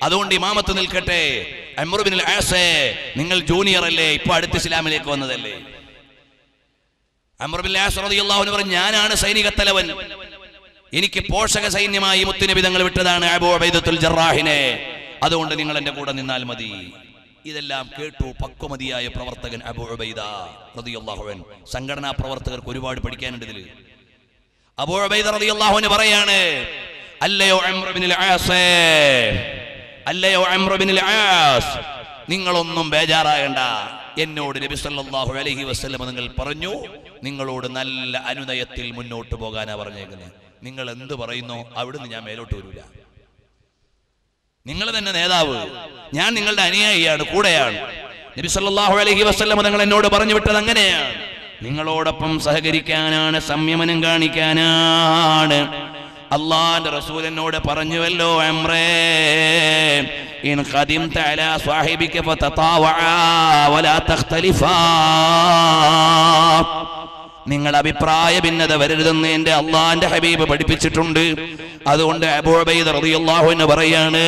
അതുകൊണ്ട് ഇമാമത്ത് നിൽക്കട്ടെ. അംർ ഇബ്നുൽ ആസ്, നിങ്ങൾ ജൂനിയർ അല്ലേ, ഇപ്പൊ അടുത്ത ഇസ്ലാമിലേക്ക് വന്നതല്ലേ. അംർ ഇബ്നുൽ ആസ് റളിയല്ലാഹു അൻഹു പറഞ്ഞു, ഞാനാണ് സൈനിക തലവൻ, എനിക്ക് പോഷക സൈന്യമായി മുത്തുനബി തങ്ങൾ വിട്ടതാണ് അബൂ ഉബൈദത്തുൽ ജറാഹിനെ. അതുകൊണ്ട് നിങ്ങൾ എന്റെ കൂടെ നിന്നാൽ മതി. ഇതെല്ലാം കേട്ടു പക്വമതിയായ പ്രവർത്തകൻ അബൂ ഉബൈദ റളിയല്ലാഹു അൻഹു. സംഘടനാ പ്രവർത്തകർക്ക് ഒരുപാട് പഠിക്കാനുണ്ട് ഇതിൽ. അബൂ ഉബൈദ റളിയല്ലാഹു അൻഹു പറയാണ്, അല്ലയോ അംർ ഇബ്നുൽ ആസ്, അല്ലയോ അംർ ഇബ്നുൽ ആസ്, നിങ്ങളൊന്നും ബേജാറാകണ്ട. എന്നോട് നബി സല്ലല്ലാഹു അലൈഹി വസല്ലം നിങ്ങൾ പറഞ്ഞു, നിങ്ങളോട് നല്ല അനുനയത്തിൽ മുന്നോട്ട് പോകാനാ പറഞ്ഞേക്കുന്നത്. നിങ്ങൾ എന്ത് പറയുന്നോ അവിടുന്ന് ഞാൻ മേലോട്ട് വരില്ല. നിങ്ങൾ തന്നെ നേതാവ്, ഞാൻ നിങ്ങളുടെ അനുയായിയാണ്, കൂടെയാണ്. നബി സല്ലല്ലാഹു അലൈഹി വസല്ലം നിങ്ങൾ എന്നോട് പറഞ്ഞു വിട്ടത് അങ്ങനെയാണ്. നിങ്ങളോടൊപ്പം സഹകരിക്കാനാണ്, സംയമനം കാണിക്കാനാണ്. അള്ളാന്റെ റസൂൽ എന്നോട് പറഞ്ഞുവല്ലോ, അംറേ, ഇൻ ഖദിംത അലാ സാഹിബിക ഫതതാവഅ വലാ തഖ്തലിഫാ. നിങ്ങൾ അഭിപ്രായ ഭിന്നത വരരുതെന്ന് എൻ്റെ അള്ളാന്റെ ഹബീബ് പഠിപ്പിച്ചിട്ടുണ്ട്. അതുകൊണ്ട് അബൂ ഉബൈദ റളിയല്ലാഹു അൻഹു പറയാണ്,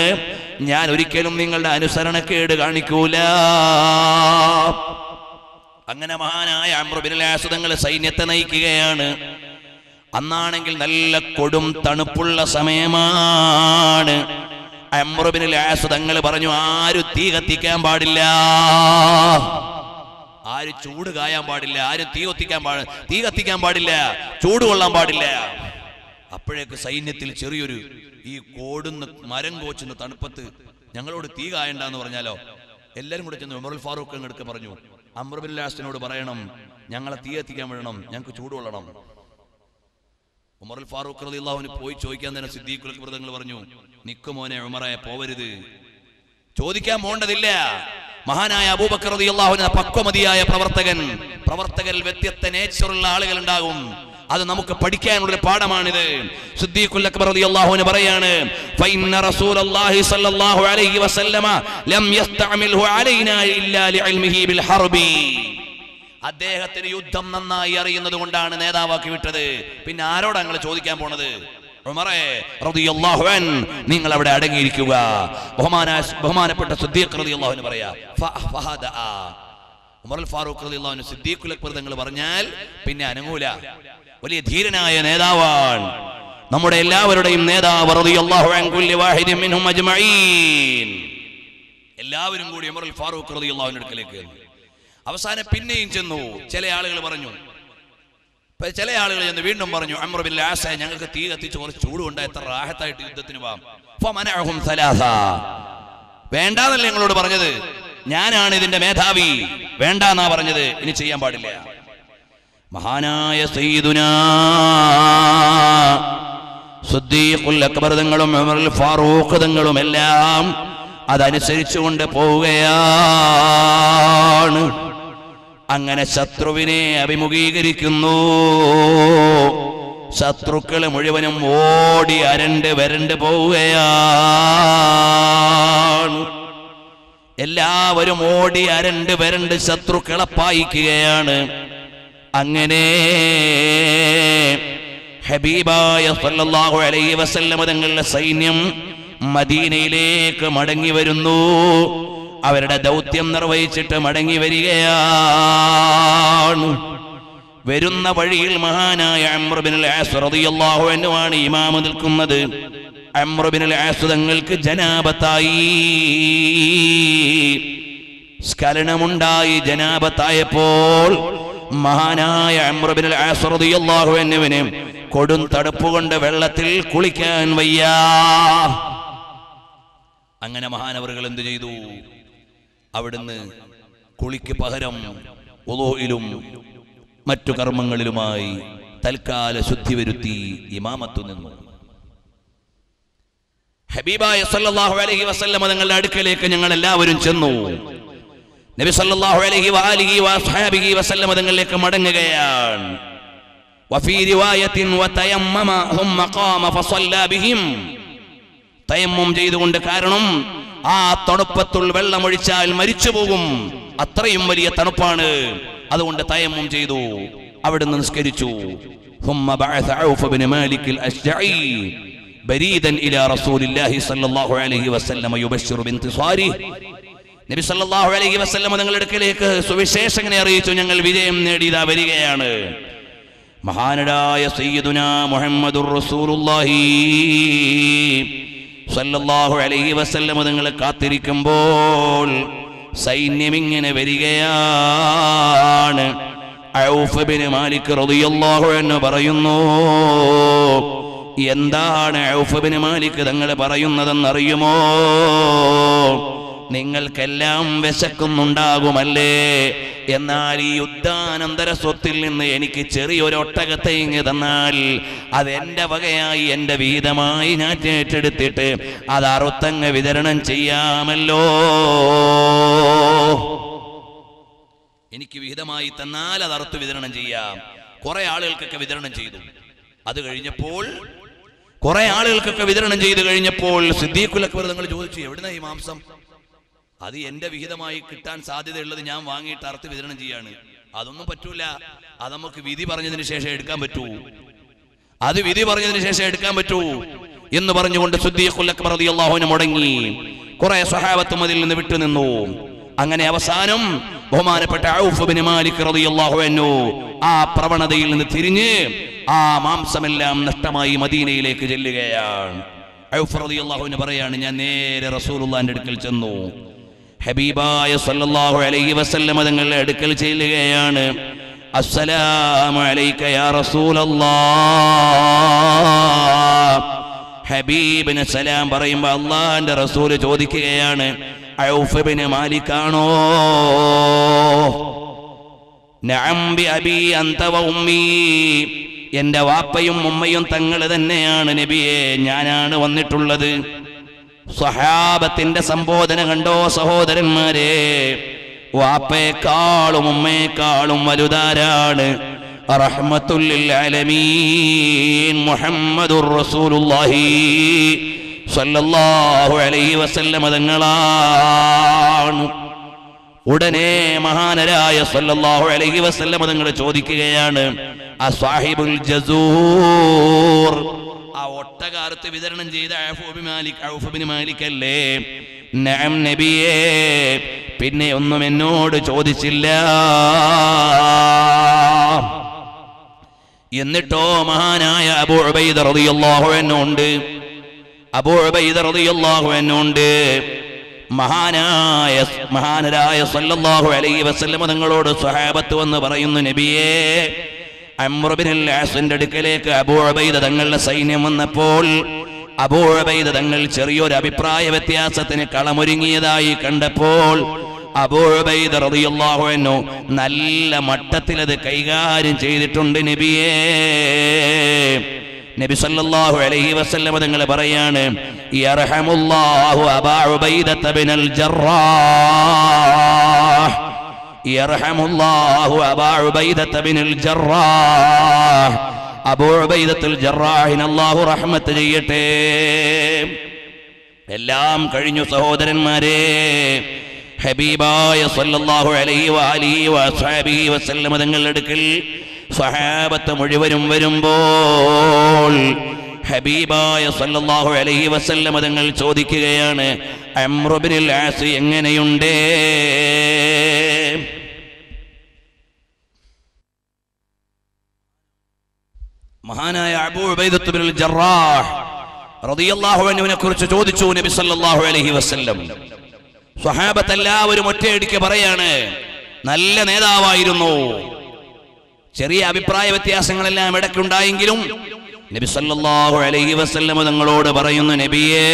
ഞാൻ ഒരിക്കലും നിങ്ങളുടെ അനുസരണക്കേട് കാണിക്കൂല. അങ്ങനെ മഹാനായ അംർ ഇബ്നുൽ ആസ് തങ്ങൾ സൈന്യത്തെ നയിക്കുകയാണ്. അന്നാണെങ്കിൽ നല്ല കൊടും തണുപ്പുള്ള സമയമാണ്. അംർ ഇബ്നുൽ ആസ് തങ്ങൾ പറഞ്ഞു, ആരും തീ കത്തിക്കാൻ പാടില്ല, ആരും ചൂട് കായാൻ പാടില്ല, ആരും തീ കത്തിക്കാൻ പാടില്ല, ചൂട് കൊള്ളാൻ പാടില്ല. അപ്പോഴേക്ക് സൈന്യത്തിൽ ചെറിയൊരു ഈ കോടുന്ന് മരം കോച്ചുന്ന തണുപ്പത്ത് ഞങ്ങളോട് തീ കായണ്ടെന്ന് പറഞ്ഞാലോ? എല്ലാവരും കൂടെ ചെന്ന് ഉമറുൽ ഫാറൂഖ് എടുത്ത് പറഞ്ഞു, അംർ ബിൻ ലാസിനോട് പറയണം ഞങ്ങളെ തീ എത്തിക്കാൻ വിടണം, ഞങ്ങൾക്ക് ചൂടുകൊള്ളണം. ഉമറുൽ ഫാറൂഖ് റളിയല്ലാഹു അൻഹു പോയി ചോദിക്കാൻ തന്നെ സിദ്ദീഖുൽ അക്ബർ തങ്ങൾ പറഞ്ഞു, നിക്ക് മോനെ ഉമറേ പോവരുത്, ചോദിക്കാൻ പോണ്ടതില്ല. മഹാനായ അബൂബക്കർ റളിയല്ലാഹു അൻഹു പക്വമതിയായ പ്രവർത്തകരിൽ വ്യത്യസ്ത നേച്ചറുള്ള ആളുകൾ ഉണ്ടാകും. അത് നമുക്ക് പഠിക്കാനുള്ള പാഠമാണിത്. സിദ്ദീഖുൽ അക്ബർ റളിയല്ലാഹു അൻഹു പറയാണ്, ഫഇന്ന റസൂലുള്ളാഹി സ്വല്ലല്ലാഹു അലൈഹി വസല്ലമ ലം യസ്തഅമിൽഹു അലൈനാ ഇല്ലാ ലിഇൽമിഹി ബിൽ ഹർബി. അദ്ദേഹത്തിന് യുദ്ധം നന്നായി അറിയുന്നത് കൊണ്ടാണ് നേതാവാക്കി വിട്ടത്. പിന്നെ ആരോടാ നിങ്ങൾ ചോദിക്കാൻ പോണത്? ഉമറേ റളിയല്ലാഹു അൻഹു നിങ്ങൾ അവിടെ അടങ്ങിയിരിക്കുക. ബഹുമാനപ്പെട്ട സിദ്ദീഖ് റളിയല്ലാഹു അൻഹു പറയാ, ഫഹദാ ഉമറുൽ ഫാറൂഖ് റളിയല്ലാഹു അൻഹു സിദ്ദീഖുൽ അക്ബർ തങ്ങൾ പറഞ്ഞാൽ പിന്നെ അനങ്ങൂല. വലിയ ധീരനായ നേതാവാണ്, നമ്മുടെ എല്ലാവരുടെയും നേതാവ് റളിയല്ലാഹു അൻഹു കുല്ലി വാഹിദിൻ മിൻഹും അജ്മഈൻ. എല്ലാവരും കൂടി ഉമറുൽ ഫാറൂഖ് റളിയല്ലാഹു അൻഹു അടുക്കലേക്ക് അവസാനം പിന്നെയും ചെന്നു. ചില ആളുകൾ ചെന്ന് വീണ്ടും പറഞ്ഞു, അംർ ബിൻ ലാസ ഞങ്ങൾക്ക് തീ കത്തിച്ച് കുറച്ച് ചൂടുകൊണ്ട് എത്ര റാഹത്തായിട്ട് യുദ്ധത്തിന് പോകാം. ഫമനഅഹും സലാസ, വേണ്ടാന്നല്ലേ ഞങ്ങളോട് പറഞ്ഞത്, ഞാനാണ് ഇതിന്റെ മേധാവി, വേണ്ടാന്നാ പറഞ്ഞത്, ഇനി ചെയ്യാൻ പാടില്ല. മഹാനായ സയ്യിദുനാ സിദ്ദീഖുൽ അക്ബർ തങ്ങളും ഉമറുൽ ഫാറൂഖ് തങ്ങളും എല്ലാം അതനുസരിച്ചുകൊണ്ട് പോവുകയാണ്. അങ്ങനെ ശത്രുവിനെ അഭിമുഖീകരിക്കുന്നു. ശത്രുക്കള് മുഴുവനും ഓടി വരണ്ട് പോവുകയാണ്. എല്ലാവരും ഓടി വരണ്ട് ശത്രുക്കളെ പായിക്കുകയാണ്. അങ്ങനെ ഹബീബായ സല്ലല്ലാഹു അലൈഹി വസല്ലം തങ്ങളുടെ സൈന്യം മദീനയിലേക്ക് മടങ്ങി വരുന്നു. അവരുടെ ദൗത്യം നിർവഹിച്ചിട്ട് മടങ്ങി വരികയാണ്. വരുന്ന വഴിയിൽ മഹാനായ അംർ ബിൻ അൽആസ് റളിയല്ലാഹു അൻഹു ആണ് ഇമാമ നിൽക്കുന്നത്. അംർ ബിൻ അൽആസ് തങ്ങൾക്ക് ജനാബത്തായി, സ്ഖലനമുണ്ടായി. ജനാബത്തായപ്പോൾ മഹാനായ അംർ ബിൻ അൽആസ് റളിയല്ലാഹു അൻഹുവിനെ കൊടും തടുപ്പുകൊണ്ട് വെള്ളത്തിൽ കുളിക്കാൻ വയ്യ. അങ്ങനെ മഹാനവറുകൾ എന്തു ചെയ്തു? അവിടുന്ന് കുളിക്ക് പകരം വുളൂഇലും മറ്റു കർമ്മങ്ങളിലുമായി തൽക്കാല ശുദ്ധി വരുത്തി ഇമാമത്തു നിന്നു. ഹബീബായ സല്ലല്ലാഹു അലൈഹി വസല്ലം തങ്ങളുടെ അടുക്കലേക്ക് ഞങ്ങൾ എല്ലാവരും ചെന്നു. നബി സല്ലല്ലാഹു അലൈഹി വആലിഹി വസ്ഹാബിഹി വസല്ലം തങ്ങളിലേക്ക് മടങ്ങുകയാണ്. വഫീ റിവായത്തിൻ വതയമ്മമ ഹുമ്മ ഖാമ ഫസല്ലാ ബിഹിം, തയമ്മം ചെയ്തുകൊണ്ട്. കാരണം ആ തണുപ്പത്തുള്ള വെള്ളമൊഴിച്ചാൽ മരിച്ചു പോകും, അത്രയും വലിയ തണുപ്പാണ്. അതുകൊണ്ട് തയമ്മം ചെയ്തു, അവിടെ നിസ്കരിച്ചു. ഹുമ്മ ബഅസ ഔഫ് ഇബ്നു മാലിക് അൽ-അശ്ജഈ ബരീദൻ ഇലാ റസൂലില്ലാഹി സ്വല്ലല്ലാഹു അലൈഹി വസല്ലം യുബശ്ശിറു ബിൻതിസാരി. നബി സ്വല്ലല്ലാഹു അലൈഹി വസല്ലം തങ്ങളുടെ അടുക്കലേക്ക് സുവിശേഷകനെ അറിയിച്ചു, ഞങ്ങൾ വിജയം നേടിയതാ വരികയാണ്. മഹാനരായ സയ്യിദുനാ മുഹമ്മദുർ റസൂലുള്ളാഹി സല്ലല്ലാഹു അലൈഹി വസല്ലം തങ്ങളെ കാത്തിരിക്കുമ്പോൾ സൈന്യമിങ്ങനെ വരികയാണ്. ഔഫ് ഇബ്നു മാലിക് റളിയല്ലാഹു അൻഹു പറയുന്നു, എന്താണ് ഔഫ് ഇബ്നു മാലിക് തങ്ങൾ പറയുന്നതെന്നറിയുമോ? നിങ്ങൾക്കെല്ലാം വിശക്കുന്നുണ്ടാകുമല്ലേ, എന്നാൽ ഈ യുദ്ധാനന്തര സ്വത്തിൽ നിന്ന് എനിക്ക് ചെറിയൊരു ഒട്ടകത്തെ ഇങ്ങ് തന്നാൽ അത് എൻ്റെ വകയായി, എൻ്റെ വീതമായി ഞാൻ ഏറ്റെടുത്തിട്ട് അത് അറുത്തങ്ങ് വിതരണം ചെയ്യാമല്ലോ. എനിക്ക് വിഹിതമായി തന്നാൽ അത് അറുത്ത് വിതരണം ചെയ്യാം. കുറെ ആളുകൾക്കൊക്കെ വിതരണം ചെയ്തു. കുറെ ആളുകൾക്കൊക്കെ വിതരണം ചെയ്ത് കഴിഞ്ഞപ്പോൾ സിദ്ദീഖുൽ അക്ബർ തങ്ങൾ ചോദിച്ചു, എവിടുന്ന ഈ മാംസം? അത് എൻ്റെ വിഹിതമായി കിട്ടാൻ സാധ്യതയുള്ളത് ഞാൻ വാങ്ങിയിട്ട് അറുത്ത് വിതരണം ചെയ്യാണ്. അതൊന്നും പറ്റൂല, അത് നമുക്ക് വിധി പറഞ്ഞതിന് ശേഷം എടുക്കാൻ പറ്റൂ, എന്ന് പറഞ്ഞുകൊണ്ട് സിദ്ദീഖുൽ അക്ബർ റളിയല്ലാഹു അൻഹു മുടങ്ങി. കുറെ സ്വഹാബത്തും അതിൽ നിന്ന് വിട്ടുനിന്നു. അങ്ങനെ അവസാനം ബഹുമാനപ്പെട്ട ഔഫ് ഇബ്നു മാലിക് റളിയല്ലാഹു അൻഹു ആ പ്രവണതയിൽ നിന്ന് തിരിഞ്ഞ് ആ മാംസമെല്ലാം നഷ്ടമായി മദീനയിലേക്ക് ചെല്ലുകയാണ്. ഔഫ് റളിയല്ലാഹു അൻഹു പറയാണ്, ഞാൻ നേരെ റസൂലുള്ളാഹിന്റെ അടുക്കൽ ചെന്നു. ഹബീബായ സല്ലല്ലാഹു അലൈഹി വസല്ലം തങ്ങളുടെ അടുക്കൽ ചെല്ലുകയാണ്. السلام عليك يا رسول الله ഹബീബിന് സലാം പറയുമ്പോൾ അള്ളാഹുവിന്റെ റസൂൽ ചോദിക്കുകയാണ്, ഔഫ് ഇബ്നു മാലിക് ആണോ? നഅം ബി അബീ അൻത വ ഉമ്മീ, എൻ്റെ വാപ്പയും ഉമ്മയും തങ്ങൾ തന്നെയാണ് നബിയെ, ഞാനാണ് വന്നിട്ടുള്ളത്. സ്വഹാബത്തിന്റെ സംബോധന കണ്ടോ സഹോദരന്മാരെ, വാപ്പയെക്കാളും ഉമ്മയെക്കാളും വലുതാരാണ്? റഹ്മത്തുൽ ലിൽ ആലമീൻ മുഹമ്മദുർ റസൂലുള്ളാഹി സ്വല്ലല്ലാഹു അലൈഹി വസല്ലം തങ്ങളാണ്. ഉടനെ മഹാനരായ സ്വല്ലല്ലാഹു അലൈഹി വസല്ലം തങ്ങൾ ചോദിക്കുകയാണ്, അസ്വാഹിബുൽ ജസൂർ, ആ ഒട്ടകാരത്ത് വിതരണം ചെയ്ത ഔഫ് ഇബ്നു മാലിക് അല്ലേ? നഅം നബിയേ. പിന്നെ ഒന്നും എന്നോട് ചോദിച്ചില്ല. എന്നിട്ടോ മഹാനായ അബൂ ഉബൈദ റളിയല്ലാഹു അൻഹു ഉണ്ട്, മഹാനരായ സല്ലല്ലാഹു അലൈഹി വസല്ലം തങ്ങളോട് സ്വഹാബത്ത് വന്ന് പറയുന്നു, നബിയേ, അംർ ഇബ്നുൽ ആസിന്റെ അടുക്കലേക്ക് അബൂ ഉബൈദ തങ്ങളുടെ സൈന്യം വന്നപ്പോൾ അബൂ ഉബൈദ തങ്ങൾ ചെറിയൊരു അഭിപ്രായ വ്യത്യാസത്തിന് കളമൊരുങ്ങിയതായി കണ്ടപ്പോൾ അബൂ ഉബൈദ റളിയല്ലാഹു അൻഹു നല്ല മട്ടത്തിൽ അത് കൈകാര്യം ചെയ്തിട്ടുണ്ട്. നബിയേ, നബി സല്ലല്ലാഹു അലൈഹി വസല്ലം തങ്ങൾ പറയാണ്, യർഹമുല്ലാഹു അബൂ ഉബൈദ ഇബ്നുൽ ജറാഹ്, യർഹമുല്ലാഹു അബൂ ഉബൈദ ഇബ്നുൽ ജറാഹ്, അബൂ ഉബൈദ ഇബ്നുൽ ജറാഹിന് അല്ലാഹു റഹ്മത്ത് ചെയ്യട്ടെ. എല്ലാം കഴിഞ്ഞു സഹോദരന്മാരെ. ഹബീബായ സല്ലല്ലാഹു അലൈഹി വഅലിഹി വസഹബിഹി വസല്ലം തങ്ങളുടെ അടുക്കൽ സ്വഹാബത്ത് മുഴുവനും വരുമ്പോൾ ഹബീബായ സല്ലല്ലാഹു അലൈഹി വസല്ലം തങ്ങൾ ചോദിക്കുകയാണ്, അംർ ഇബ്നുൽ ആസ് എങ്ങനെയുണ്ട്? മഹാനായ അബൂ ഉബൈദ ഇബ്നുൽ ജറാഹ് റളിയല്ലാഹു അൻഹുവിനെ കുറിച്ച് ചോദിച്ചു നബി സല്ലല്ലാഹു അലൈഹി വസല്ലം. സ്വഹാബത്ത് എല്ലാവരും ഒറ്റയടിക്ക് പറയാണ്, നല്ല നേതാവായിരുന്നു. ചെറിയ അഭിപ്രായ വ്യത്യാസങ്ങളെല്ലാം ഇടയ്ക്കുണ്ടായെങ്കിലും നബി സല്ലല്ലാഹു അലൈഹി വസല്ലം തങ്ങളോട് പറയുന്നു, നബിയേ,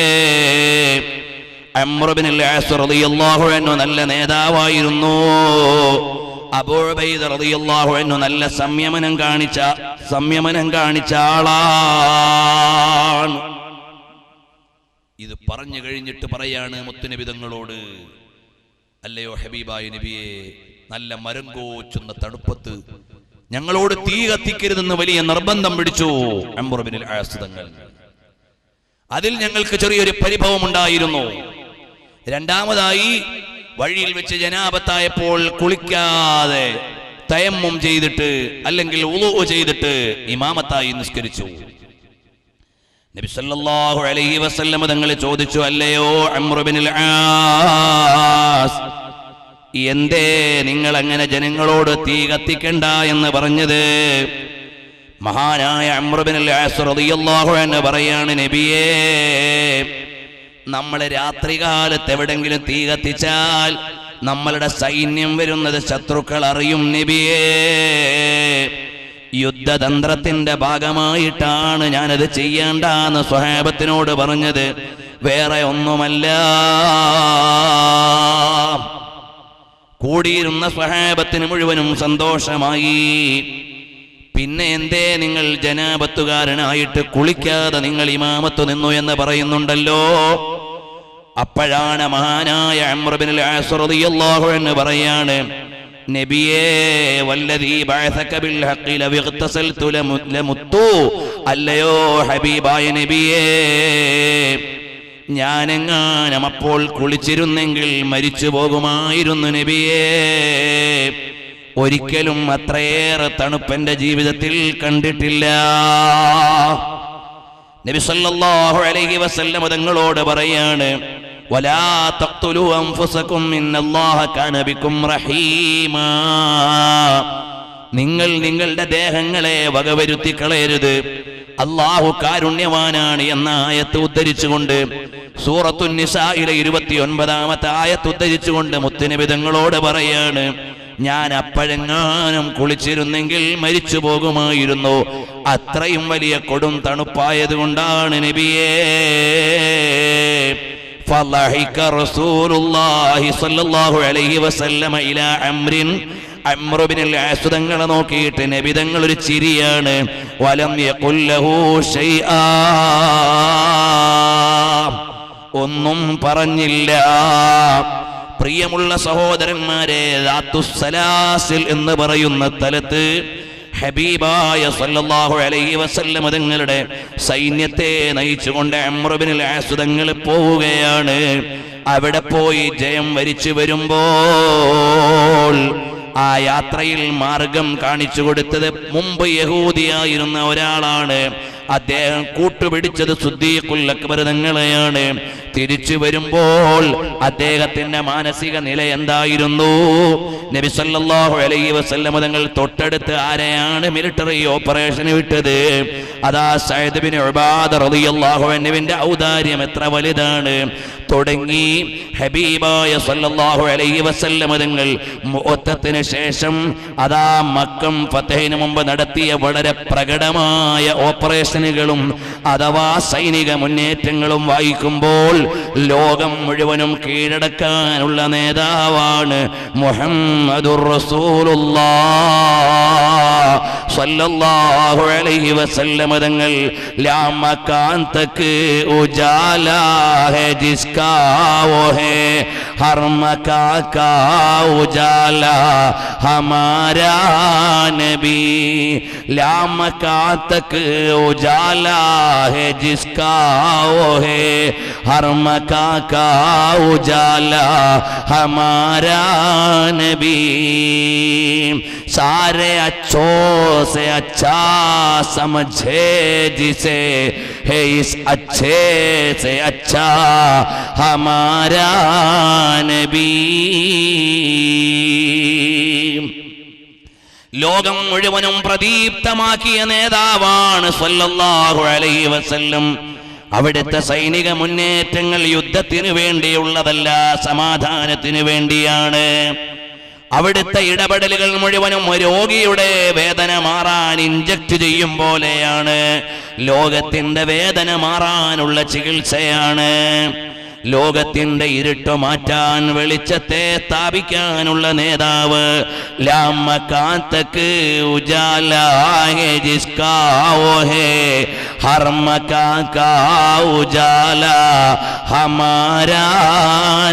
അംർ ഇബ്നുൽ ആസ് റളിയല്ലാഹു അൻഹു നല്ല നേതാവായിരുന്നു. അബൂ ഉബൈദ റളിയല്ലാഹു അൻഹു നല്ല സംയമനം കാണിച്ച ആളാണ്. ഇത് പറഞ്ഞു കഴിഞ്ഞിട്ട് പറയാണ് മുത്തുനബി തങ്ങളോട്, അല്ലയോ ഹബീബായ നബിയെ, നല്ല മരം കോച്ചുന്ന തണുപ്പത്ത് ഞങ്ങളോട് തീ കത്തിക്കരുതെന്ന് വലിയ നിർബന്ധം പിടിച്ചു അംർ ഇബ്നുൽ ആസ് തങ്ങൾ. അതിൽ ഞങ്ങൾക്ക് ചെറിയൊരു പരിഭവമുണ്ടായിരുന്നു. രണ്ടാമതായി, വഴിയിൽ വെച്ച് ജനാബത്തായപ്പോൾ കുളിക്കാതെ തയമ്മും ചെയ്തിട്ട് അല്ലെങ്കിൽ വുളൂ ചെയ്തിട്ട് ഇമാമത്തായി നിസ്കരിച്ചു. നബി സല്ലല്ലാഹു അലൈഹി വസല്ലം തങ്ങളെ ചോദിച്ചു, അല്ലയോ അംർ ഇബ്നുൽ ആസ്, എന്തേ നിങ്ങൾ അങ്ങനെ ജനങ്ങളോട് തീ കത്തിക്കണ്ട എന്ന് പറഞ്ഞത്? മഹാനായ അംർ ഇബ്നുൽ ആസ് റളിയല്ലാഹു അൻഹു പറയാണ്, നബിയേ, നമ്മൾ രാത്രികാലത്ത് എവിടെങ്കിലും തീ കത്തിച്ചാൽ നമ്മളുടെ സൈന്യം വരുന്നത് ശത്രുക്കൾ അറിയും. നബിയേ, യുദ്ധതന്ത്രത്തിന്റെ ഭാഗമായിട്ടാണ് ഞാനത് ചെയ്യേണ്ടെന്ന് സ്വഹാബത്തിനോട് പറഞ്ഞത്, വേറെ ഒന്നുമല്ല. കൂടിയിരുന്ന സ്വഹാബത്തിന് മുഴുവനും സന്തോഷമായി. പിന്നെ എന്തേ നിങ്ങൾ ജനാബത്തുകാരനായിട്ട് കുളിക്കാതെ നിങ്ങൾ ഇമാമത്ത് നിന്നു എന്ന് പറയുന്നുണ്ടല്ലോ? അപ്പോഴാണ് മഹാനായ അംർ ഇബ്നുൽ ആസ് റളിയല്ലാഹു അൻഹു പറയാണ്, നബിയേ, വല്ലദീ ബഅസക ബിൽ ഹഖി ലവ ഇഖ്തസൽതു ലമുത്തു, അല്ലയോ ഹബീബായ നബിയേ, ഞാനെങ്ങാനും അപ്പോൾ കുളിച്ചിരുന്നെങ്കിൽ മരിച്ചു പോകുമായിരുന്നു. നബിയേ, ഒരിക്കലും അത്രയേറെ തണുപ്പെന്റെ ജീവിതത്തിൽ കണ്ടിട്ടില്ല. നബി സല്ലല്ലാഹു അലൈഹി വസല്ലം തങ്ങളോട് പറയാണ്, ولا تقتلوا انفسكم ان الله كان بكم رحيما, നിങ്ങളുടെ ദേഹങ്ങളെ വകവരുത്തി കളയരുത്, അല്ലാഹു കാരുണ്യവാനാണ് എന്ന ആയത്ത് ഉദ്ധരിച്ചുകൊണ്ട്, സൂറത്തുൻ നിസായിലെ 29ാമത്തെ ആയത്ത് ഉദ്ധരിച്ചുകൊണ്ട് മുത്തുനബി തങ്ങളോട് പറയാണ്, ഞാൻ അപ്പോഴെങ്ങാനും കുളിച്ചിരുന്നെങ്കിൽ മരിച്ചു പോകുമായിരുന്നു. അത്രയും വലിയ കൊടും തണുപ്പായത് കൊണ്ടാണ് നബിയേ. فضحك رسول الله صلى الله عليه وسلم إلى عمرو بن العاص دنگل نوكيت نبي دنگل ഒരു ചിരിയാണ്. ولم يقل له شيئا ഒന്നും പറഞ്ഞില്ല. പ്രിയമുള്ള സഹോദരന്മാരെ, ദാത്തുസ്സലാസിൽ എന്ന് പറയുന്ന തലത്ത് ഹബീബായ സല്ലല്ലാഹു അലൈഹി വസല്ലം തങ്ങളുടെ സൈന്യത്തെ നയിച്ചുകൊണ്ട് അംറു ഇബ്നുൽ ആസ് തങ്ങൾ പോവുകയാണ്. അവിടെ പോയി ജയം വരിച്ചു വരുമ്പോൾ ആ യാത്രയിൽ മാർഗം കാണിച്ചു കൊടുത്തത് മുമ്പ് യഹൂദിയായിരുന്ന ഒരാളാണ്. അദ്ദേഹം കൂട്ടുപിടിച്ചത് സിദ്ദീഖുൽ അക്ബർ തങ്ങളെയാണ്. തിരിച്ചു വരുമ്പോൾ അദ്ദേഹത്തിന്റെ മാനസിക നില എന്തായിരുന്നു? നബി സല്ലല്ലാഹു അലൈഹി വസല്ലം തങ്ങൾ തൊട്ടടുത്ത് ആരെയാണ് മിലിറ്ററി ഓപ്പറേഷന് വിട്ടത്? അതാ സഅദ് ബിൻ ഉബാദ റളിയല്ലാഹു അൻഹുവിന്റെ ഔദാര്യം എത്ര വലുതാണ് തുടങ്ങി ഹബീബായ സല്ലല്ലാഹു അലൈഹി വസല്ലം തങ്ങൾ മുഅത്തത്തിന് ശേഷം അതാ മക്കം ഫതഹിന് മുമ്പ് നടത്തിയ വളരെ പ്രകടമായ ഓപ്പറേഷനുകളും അഥവാ സൈനിക മുന്നേറ്റങ്ങളും വായിക്കുമ്പോൾ ലോകം മുഴുവനും കീഴടക്കാനുള്ള നേതാവാണ് മുഹമ്മദുർ റസൂലുള്ളാഹ് സല്ലല്ലാഹു അലൈഹി വസല്ലം തങ്ങൾ. ലാ മകാൻ തക്ക് ഉജാലാ ഹേ ജിസ്ക वो है हर मका का उजाला हमारा नबी. ला मका तक उजाला है जिसका वो है हर मका का उजाला हमारा नबी. सारे अच्छों से अच्छा समझे जिसे है इस अच्छे से अच्छा ہمارا نبی. ലോകം മുഴുവനും പ്രദീപ്തമാക്കിയ നേതാവാണ് സല്ലല്ലാഹു അലൈഹി വസല്ലം. അവിടുത്തെ സൈനിക മുന്നേറ്റങ്ങൾ യുദ്ധത്തിനു വേണ്ടിയുള്ളതല്ല, സമാധാനത്തിനു വേണ്ടിയാണ്. അവിടുത്തെ ഇടപെടലുകൾ മുഴുവനും രോഗിയുടെ വേദന മാറാൻ ഇൻജക്ട് ചെയ്യും പോലെയാണ്. ലോകത്തിൻ്റെ വേദന മാറാനുള്ള ചികിത്സയാണ്. ലോകത്തിൻ്റെ ഇരുട്ട് മാറ്റാൻ വെളിച്ചത്തെ സ്ഥാപിക്കാനുള്ള നേതാവ്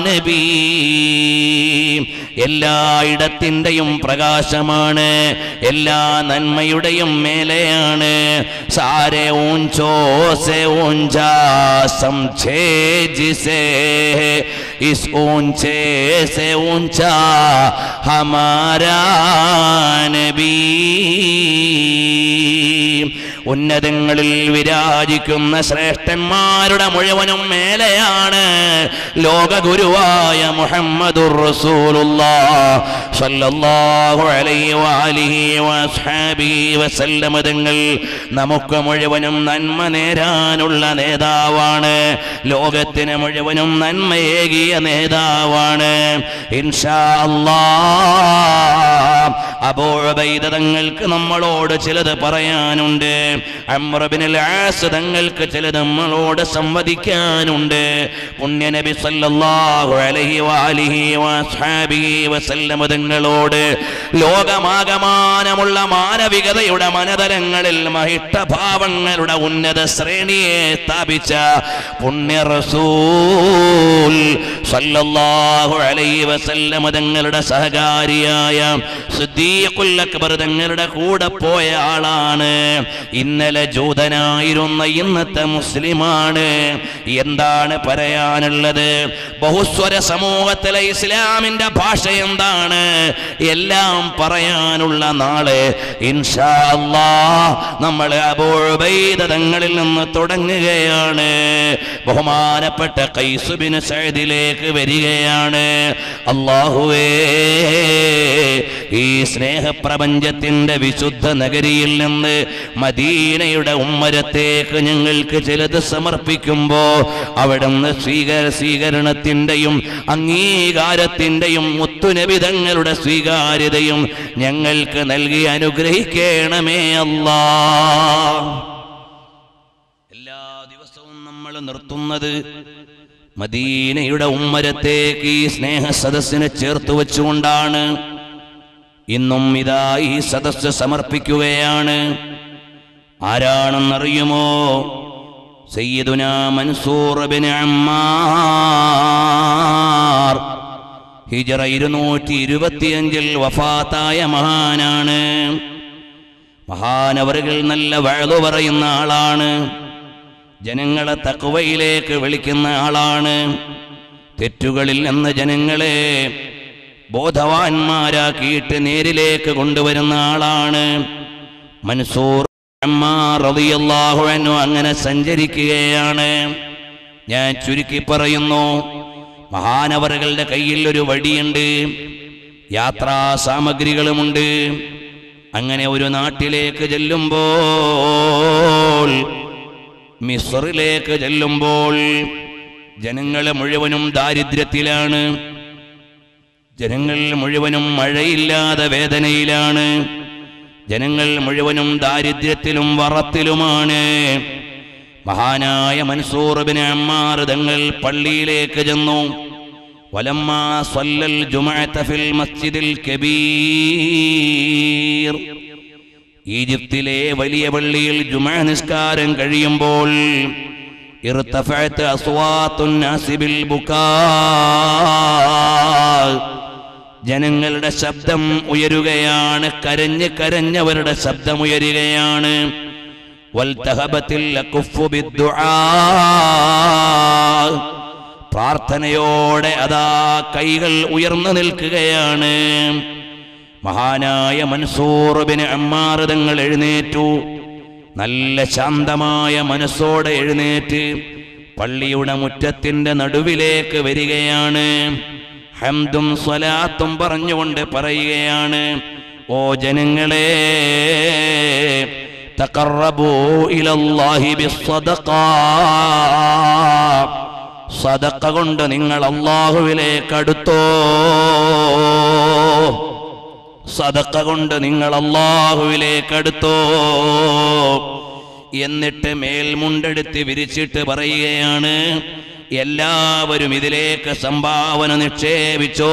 നബി. എല്ലായിടത്തിൻ്റെയും പ്രകാശമാണ്, എല്ലാ നന്മയുടെയും മേലെയാണ്. സാരേ ഊഞ്ചോ സേ ഊഞ്ചാ സംജേ ജിസേ इस ऊंचे से ऊंचा हमारा नबी. ഉന്നതങ്ങളിൽ വിരാജിക്കുന്ന ശ്രേഷ്ഠന്മാരുടെ മുഴുവനും മേലെയാണ് ലോകഗുരുവായ മുഹമ്മദുർ റസൂലുള്ളാഹ് സല്ലല്ലാഹു അലൈഹി വഅലിഹി വഅസ്ഹാബിഹി വസല്ലം തങ്ങൾ. നമുക്ക് മുഴുവനും നന്മ നേരാനുള്ള നേതാവാണ്, ലോകത്തിന് മുഴുവനും നന്മയേകിയ നേതാവാണ്. ഇൻഷാ അല്ലാഹ് അബൂ ഉബൈദ തങ്ങൾക്ക് നമ്മളോട് ചിലത് പറയാനുണ്ട്, അംറു ഇബ്നുൽ ആസ് തങ്ങൾക്ക് ചിലത് നമ്മളോട് സംവദിക്കാനുണ്ട്. പുണ്യനബി സല്ലല്ലാഹു അലൈഹി വഅലിഹി വഅസ്ഹാബിഹി വസല്ലം തങ്ങളോട് ലോകമാകമാനമുള്ള മാനവികതയുടെ മനതലങ്ങളിൽ മഹിഷ്ഠഭാവങ്ങളുടെ ഉന്നത ശ്രേണിയെ സ്ഥാപിച്ച പുണ്യ റസൂൽ സല്ലല്ലാഹു അലൈഹി വസല്ലം തങ്ങളുടെ സഹകാരിയായ സിദ്ദീഖുൽ അക്ബർ തങ്ങളുടെ കൂടെ പോയ ആളാണ്. ഇന്നലെ ജൂതനായിരുന്ന ഇന്നത്തെ മുസ്ലിമാണ്. എന്താണ് പറയാനുള്ളത്? ബഹുസ്വര സമൂഹത്തിലെ ഇസ്ലാമിന്റെ ഭാഷ എന്താണ്? എല്ലാം പറയാനുള്ള നാളെ ഇൻഷാ അല്ലാഹ് നമ്മൾ അബൂ ഉബൈദ തങ്ങളിൽ നിന്ന് തുടങ്ങുകയാണ്. ബഹുമാനപ്പെട്ട ഖൈസ് ബിൻ സഅദിലേക്ക് വരികയാണ്. അല്ലാഹുവേ ഈ സ്നേഹപ്രപഞ്ചത്തിന്റെ വിശുദ്ധ നഗരിയിൽ നിന്ന് മദീനയുടെ ഉമ്മരത്തേക്ക് ഞങ്ങൾക്ക് ചിലത് സമർപ്പിക്കുമ്പോ അവിടുന്ന് സ്വീകരണത്തിന്റെയും അംഗീകാരത്തിന്റെയും മുത്തുനബി തങ്ങളുടെ സ്വീകാര്യതയും ഞങ്ങൾക്ക് നൽകി അനുഗ്രഹിക്കണമേ അല്ലാ. എല്ലാ ദിവസവും നമ്മൾ നിർത്തുന്നത് മദീനയുടെ ഉമ്മരത്തേക്ക് ഈ സ്നേഹ സദസ്സിനെ ചേർത്ത് വെച്ചുകൊണ്ടാണ്. ഇന്നും ഇതാ ഈ സദസ്സ് സമർപ്പിക്കുകയാണ്. ആരാണെന്നറിയുമോ? സയ്യിദുനാ മൻസൂർ ഇബ്നു അമ്മാർ. ഹിജറ 225-ൽ വഫാത്തായ മഹാനാണ്. മഹാനവറുകൾ നല്ല വഅ്ള് പറയുന്ന ആളാണ്. ജനങ്ങളെ തഖ്വയിലേക്ക് വിളിക്കുന്ന ആളാണ്. തെറ്റുകളിൽ നിന്ന് ജനങ്ങളെ ബോധവാന്മാരാക്കിയിട്ട് നേരിലേക്ക് കൊണ്ടുവരുന്ന ആളാണ് മൻസൂർ അമ്മാർ റളിയല്ലാഹു അൻഹു. അങ്ങനെ സഞ്ചരിക്കുകയാണ്. ഞാൻ ചുരുക്കി പറയുന്നു, മഹാനവറുകളുടെ കയ്യിൽ ഒരു വടിയുണ്ട്, യാത്രാ സാമഗ്രികളുമുണ്ട്. അങ്ങനെ ഒരു നാട്ടിലേക്ക് ചെല്ലുമ്പോൾ, മിസ്റിലേക്ക് ചെല്ലുമ്പോൾ ജനങ്ങൾ മുഴുവനും ദാരിദ്ര്യത്തിലാണ്, ജനങ്ങൾ മുഴുവനും മഴയില്ലാതെ വേദനയിലാണ്, ജനങ്ങൾ മുഴുവനും ദാരിദ്ര്യത്തിലും വറത്തിലുമാണ്. മഹാനായ മൻസൂർ ഇബ്നു അമ്മാർ തങ്ങൾ പള്ളിയിലേക്ക് ചെന്നു. വലമ്മാ സ്വല്ലൽ ജുമുഅത ഫിൽ മസ്ജിദിൽ കബീർ. ഈജിപ്തിലെ വലിയ പള്ളിയിൽ ജുമുഅ നിസ്കാരം കഴിയുമ്പോൾ ഇർതഫഅത അസ്വാതുൻ നാസി ബിൽ ബുകാ, ജനങ്ങളുടെ ശബ്ദം ഉയരുകയാണ്, കരഞ്ഞ് കരഞ്ഞവരുടെ ശബ്ദം ഉയരുകയാണ്. വൽതഹബത്തിൽ അഖ്ഫു ബിദ്ദുആ, പ്രാർത്ഥനയോടെ അതാ കൈകൾ ഉയർന്നു നിൽക്കുകയാണ്. മഹാനായ മൻസൂർ ഇബ്നു അമ്മാർ തങ്ങൾ എഴുന്നേറ്റു. നല്ല ശാന്തമായ മനസ്സോടെ എഴുന്നേറ്റ് പള്ളിയുടെ മുറ്റത്തിൻ്റെ നടുവിലേക്ക് വരികയാണ്. ഹംദും സ്വലാത്തും പറഞ്ഞുകൊണ്ട് പറയുകയാണ്, ഓ ജനങ്ങളെ, തഖറബൂ ഇലല്ലാഹി ബിസ്സദഖാ, സദഖ കൊണ്ട് നിങ്ങൾ അല്ലാഹുവിലേക്ക് അടുത്തോ, സദഖ കൊണ്ട് നിങ്ങൾ അല്ലാഹുവിലേക്ക് അടുത്തോ. എന്നിട്ട് മേൽമുണ്ടെടുത്ത് വിരിച്ചിട്ട് പറയുകയാണ്, എല്ലാവരും ഇതിലേക്ക് സംഭാവന നിക്ഷേപിച്ചോ.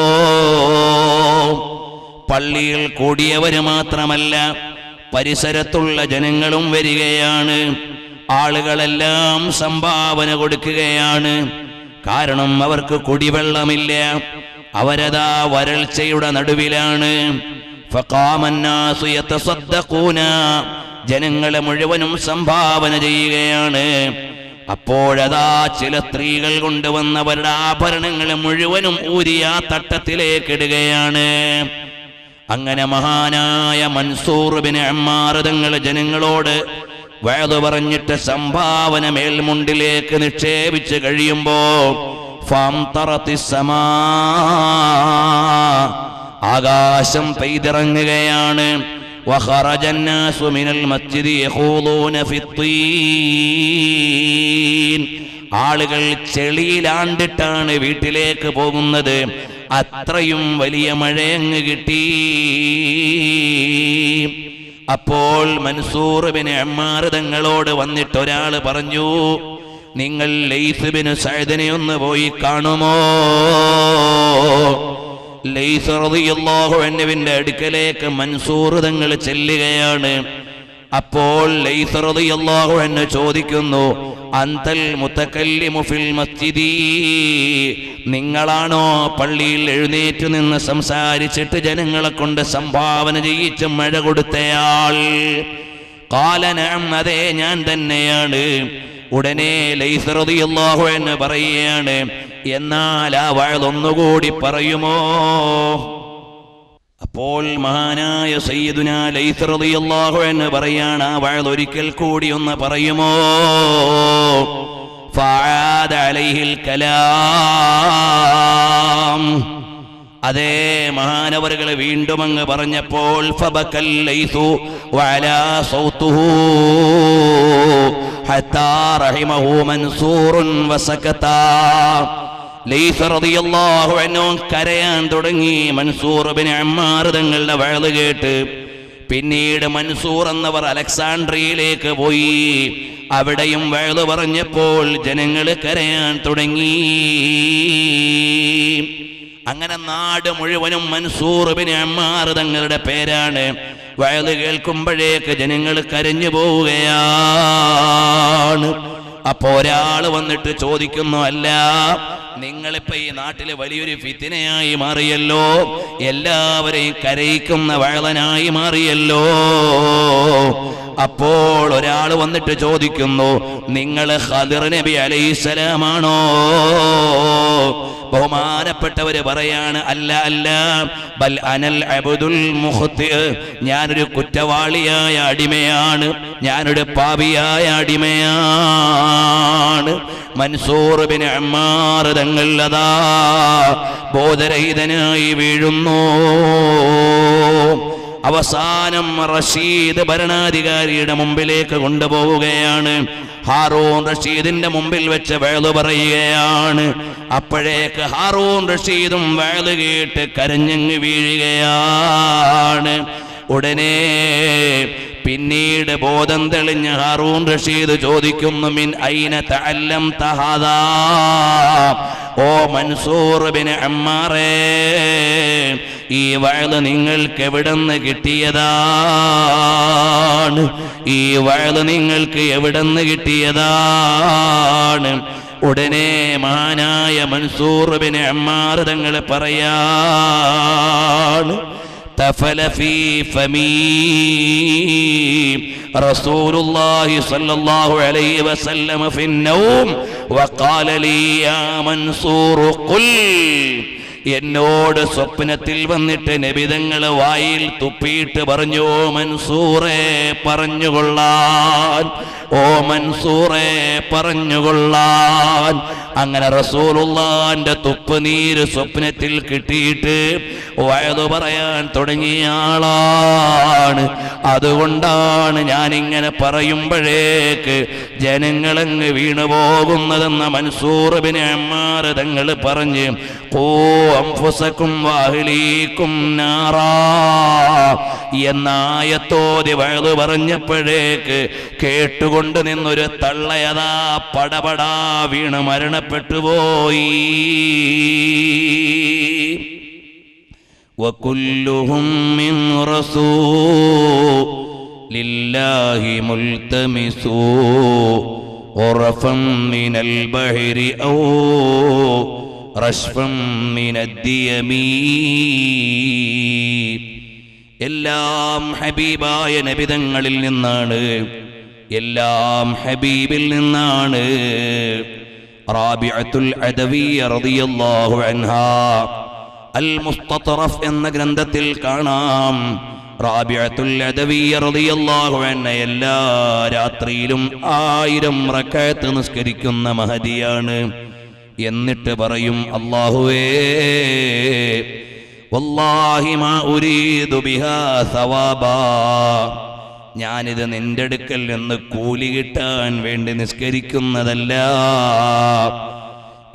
പള്ളിയിൽ കൂടിയവര് മാത്രമല്ല, പരിസരത്തുള്ള ജനങ്ങളും വരികയാണ്. ആളുകളെല്ലാം സംഭാവന കൊടുക്കുകയാണ്. കാരണം അവർക്ക് കുടിവെള്ളമില്ല, അവരതാ വരൾച്ചയുടെ നടുവിലാണ്. ഫഖാമന്നാസു യതസദ്ദഖൂന, ജനങ്ങളെ മുഴുവനും സംഭാവന ചെയ്യുകയാണ്. അപ്പോഴതാ ചില സ്ത്രീകൾ കൊണ്ടുവന്നവരുടെ ആഭരണങ്ങളെ മുഴുവനും ഊരിയാ തട്ടത്തിലേക്കിടുകയാണ്. അങ്ങനെ മഹാനായ മൻസൂർ ഇബ്നു അമ്മാർ തങ്ങൾ ജനങ്ങളോട് വഅ്ള് പറഞ്ഞിട്ട് സംഭാവന മേൽമുണ്ടിലേക്ക് നിക്ഷേപിച്ച് കഴിയുമ്പോൾ ആകാശം പെയ്തിറങ്ങുകയാണ്. ആളുകൾ ചെളിയിലാണ്ടിട്ടാണ് വീട്ടിലേക്ക് പോകുന്നത്. അത്രയും വലിയ മഴയങ്ങ് കിട്ടി. അപ്പോൾ മൻസൂർ ഇബ്നു അമ്മാർ തങ്ങളോട് വന്നിട്ട് ഒരാൾ പറഞ്ഞു, നിങ്ങൾ ലൈസ് ബിൻ സഅദിനെ ഒന്ന് പോയി കാണുമോ? ലൈസ് റളിയല്ലാഹു അൻഹുവിന്റെ അടുക്കലേക്ക് മൻസൂർ തങ്ങൾ ചെല്ലുകയാണ്. അപ്പോൾ ലൈസ് റളിയല്ലാഹു അൻഹു ചോദിക്കുന്നു, അന്തൽ മുതകല്ലിമു ഫിൽ മസ്ജിദി, നിങ്ങളാണോ പള്ളിയിൽ എഴുന്നേറ്റ് നിന്ന് സംസാരിച്ചിട്ട് ജനങ്ങളെ കൊണ്ട് സംഭാവന ചെയ്യിച്ച് മഴ കൊടുത്തയാൾ? ഖാല നഅം, അതേ ഞാൻ തന്നെയാണ്. ഉടനെ ലൈസ് റളിയല്ലാഹു അൻഹു പറയുകയാണ്, എന്നാൽ ആ വഅ്ള് ഒന്നുകൂടി പറയുമോ? അപ്പോൾ മഹാനായ സയ്യിദുനാ ലൈസ് റളിയല്ലാഹു അൻഹു പറയാണ്, ആ വഅ്ള് ഒരിക്കൽ കൂടി ഒന്ന് പറയുമോ? ഫഅഅദ അലൈഹിൽ കലാം, അതേ മഹാനവറുകളെ വീണ്ടും അങ്ങ് പറഞ്ഞപ്പോൾ കരയാൻ തുടങ്ങി മൻസൂർ ബിൻ അമ്മാർ തങ്ങളുടെ വഴല് കേട്ട്. പിന്നീട് മൻസൂർ എന്നവർ അലക്സാണ്ട്രിയയിലേക്ക് പോയി. അവിടെയും വഴല് പറഞ്ഞപ്പോൾ ജനങ്ങൾ കരയാൻ തുടങ്ങി. അങ്ങനെ നാട് മുഴുവനും മൻസൂർ ബിൻ അമ്മാർ തങ്ങളുടെ പേരാണ്. വയല് കേൾക്കുമ്പോഴേക്ക് ജനങ്ങൾ കരഞ്ഞു പോവുകയാണ്. അപ്പോൾ ഒരാൾ വന്നിട്ട് ചോദിക്കുന്നു, അല്ല നിങ്ങളിപ്പോ ഈ നാട്ടിലെ വലിയൊരു ഫിത്തിനയായി മാറിയല്ലോ, എല്ലാവരെയും കരയിക്കുന്ന വയലനായി മാറിയല്ലോ. അപ്പോൾ ഒരാൾ വന്നിട്ട് ചോദിക്കുന്നു, നിങ്ങൾ ഖദിർ നബി അലൈഹിസ്സലാമാണോ? ബഹുമാനപ്പെട്ടവര് പറയാണ്, അല്ല അല്ല, ബൽ അനൽ അബ്ദുൽ മുഖ്തി, ഞാനൊരു കുറ്റവാളിയായ അടിമയാണ്, ഞാനൊരു പാപിയായ അടിമയാണ്. മൻസൂർ ബിൻ അമ്മാർ തങ്ങളതാ ബോധരഹിതനായി വീഴുന്നു. അവസാനം റഷീദ് ഭരണാധികാരിയുടെ മുമ്പിലേക്ക് കൊണ്ടുപോവുകയാണ്. ഹാറൂൺ റഷീദിന്റെ മുമ്പിൽ വെച്ച് വയലു പറയുകയാണ്. അപ്പോഴേക്ക് ഹാറൂൺ റഷീദും വയലു കേട്ട് കരഞ്ഞങ്ങ് വീഴുകയാണ്. ഉടനെ പിന്നീട് ബോധം തെളിഞ്ഞ ഹാറൂൺ റഷീദ് ചോദിക്കുന്നു, മിൻ ഐന തഅല്ലംത ഹാദാ, ഓ മൻസൂർ ബിൻ അമ്മാറേ, ഈ വഅദ് നിങ്ങൾക്ക് എവിടെന്ന് കിട്ടിയതാണ്? ഈ വഅദ് നിങ്ങൾക്ക് എവിടെന്ന് കിട്ടിയതാണ്? ഉടനെ മഹാനായ മൻസൂർ ബിൻ അമ്മാർ തങ്ങൾ പറയാണ്, تفل في فمي رسول الله صلى الله عليه وسلم في النوم وقال لي يا منصور قل. എന്നോട് സ്വപ്നത്തിൽ വന്നിട്ട് നബിതങ്ങളെ വായിൽ തുപ്പിയിട്ട് പറഞ്ഞു, ഓ മൻസൂറെ പറഞ്ഞുകൊള്ളാൻ, ഓ മൻസൂറെ പറഞ്ഞുകൊള്ളാൻ. അങ്ങനെ റസൂലുള്ളാന്റെ തുപ്പുനീര് സ്വപ്നത്തിൽ കിട്ടിയിട്ട് വയലു പറയാൻ തുടങ്ങിയ ആളാണ്. അതുകൊണ്ടാണ് ഞാനിങ്ങനെ പറയുമ്പോഴേക്ക് ജനങ്ങളങ്ങ് വീണുപോകുന്നതെന്ന് മൻസൂർ ബിൻ അമ്മാർ തങ്ങൾ പറഞ്ഞ്, ഓ അംഫുസകും വഅഹ്ലീകും നാറാ എന്ന ആയത്തോതി വഅദ് പറഞ്ഞപ്പോഴേക്ക് കേട്ടുകൊണ്ട് നിന്നൊരു തള്ളയതാ പടപടാ വീണ് മരണപ്പെട്ടുപോയി. വകുല്ലുഹും മിൻ റസൂലില്ലാഹി മുൽതമിസൂ ഉറഫൻ മിനൽ ബഹരി ഔ റശ്ഫം മിനദ്ദിയമീ. എല്ലാം ഹബീബായ നബിതങ്ങളിൽ നിന്നാണ്, എല്ലാം ഹബീബിൽ നിന്നാണ്. റാബിഅത്തുൽ അദവിയ്യ റളിയല്ലാഹു അൻഹാ അൽ മുസ്തതറഫ് എന്ന ഗ്രന്ഥത്തിൽ കാണാം, റാബിഅത്തുൽ അദവിയ്യ റളിയല്ലാഹു അൻഹ എല്ലാ രാത്രിയിലും 1000 റക്അത്ത് നിസ്കരിക്കുന്ന മഹദിയാണ്. എന്നിട്ട് പറയും, അല്ലാഹുവേ വല്ലാഹി മാ ഉരീദു ബിഹാ സവാബാ, ഞാനിത് നിന്റെ അടുക്കൽ നിന്ന് കൂലി കിട്ടാൻ വേണ്ടി നിസ്കരിക്കുന്നതല്ല,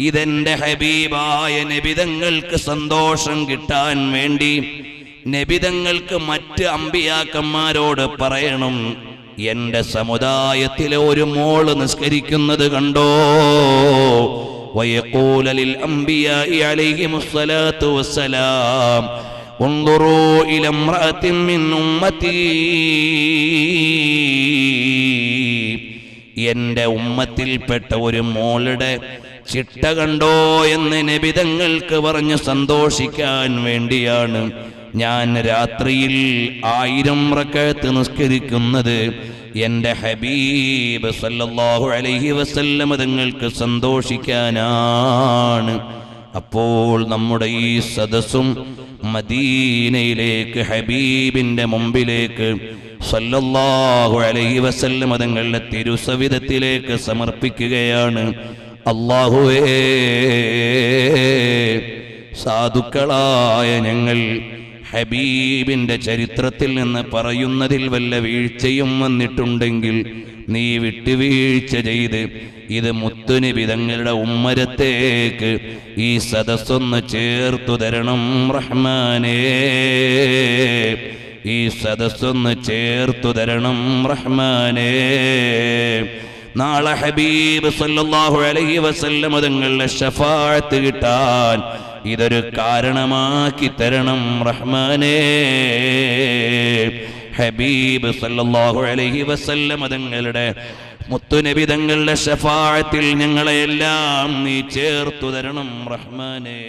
ഇതെന്റെ ഹബീബായ നബിതങ്ങൾക്ക് സന്തോഷം കിട്ടാൻ വേണ്ടി നബിതങ്ങൾക്ക് മറ്റ് അമ്പിയാക്കന്മാരോട് പറയണം, എന്റെ സമുദായത്തിലെ ഒരു മോള് നിസ്കരിക്കുന്നത് കണ്ടോ, ويقول للأنبياء عليهم الصلاة والسلام انظروا إلى امرأة من أمتي എന്റെ ഉമ്മത്തിൽപ്പെട്ട ഒരു മോളുടെ ചിട്ട കണ്ടോ എന്ന് നബിതങ്ങൾക്ക് പറഞ്ഞ് സന്തോഷിക്കാൻ വേണ്ടിയാണ് ഞാൻ രാത്രിയിൽ 1000 റക്അത്ത് നിസ്കരിക്കുന്നത്. എന്റെ ഹബീബ് സല്ലല്ലാഹു അലൈഹി വസല്ലം തങ്ങൾക്ക് സന്തോഷിക്കാനാണ്. അപ്പോൾ നമ്മുടെ ഈ സദസ്സും മദീനയിലേക്ക് ഹബീബിന്റെ മുമ്പിലേക്ക് സല്ലല്ലാഹു അലൈഹി വസല്ലം തങ്ങളുടെ തിരുസവിധത്തിലേക്ക് സമർപ്പിക്കുകയാണ്. അല്ലാഹുവേ സാധുക്കളായ ഞങ്ങൾ ഹബീബിൻ്റെ ചരിത്രത്തിൽ നിന്ന് പറയുന്നതിൽ വല്ല വീഴ്ചയും വന്നിട്ടുണ്ടെങ്കിൽ നീ വിട്ടുവീഴ്ച ചെയ്ത് ഇത് മുത്തുനബി തങ്ങളുടെ ഉമ്മരത്തേക്ക് ഈ സദസ്സൊന്ന് ചേർത്തു തരണം റഹ്മാനേ, ഈ സദസ്സൊന്ന് ചേർത്തു തരണം റഹ്മാനേ. നാളെ ഹബീബ് സല്ലല്ലാഹു അലൈഹി വസല്ലം തങ്ങളുടെ ശഫാഅത്ത് കിട്ടാൻ ഇതൊരു കാരണമാക്കി തരണം റഹ്മാനേ. ഹബീബ് സല്ലല്ലാഹു അലൈഹി വസല്ലം തങ്ങളുടെ മുത്തുനബി തങ്ങളുടെ ശഫാഅത്തിൽ ഞങ്ങളെല്ലാം നീ ചേർത്തു തരണം റഹ്മാനേ.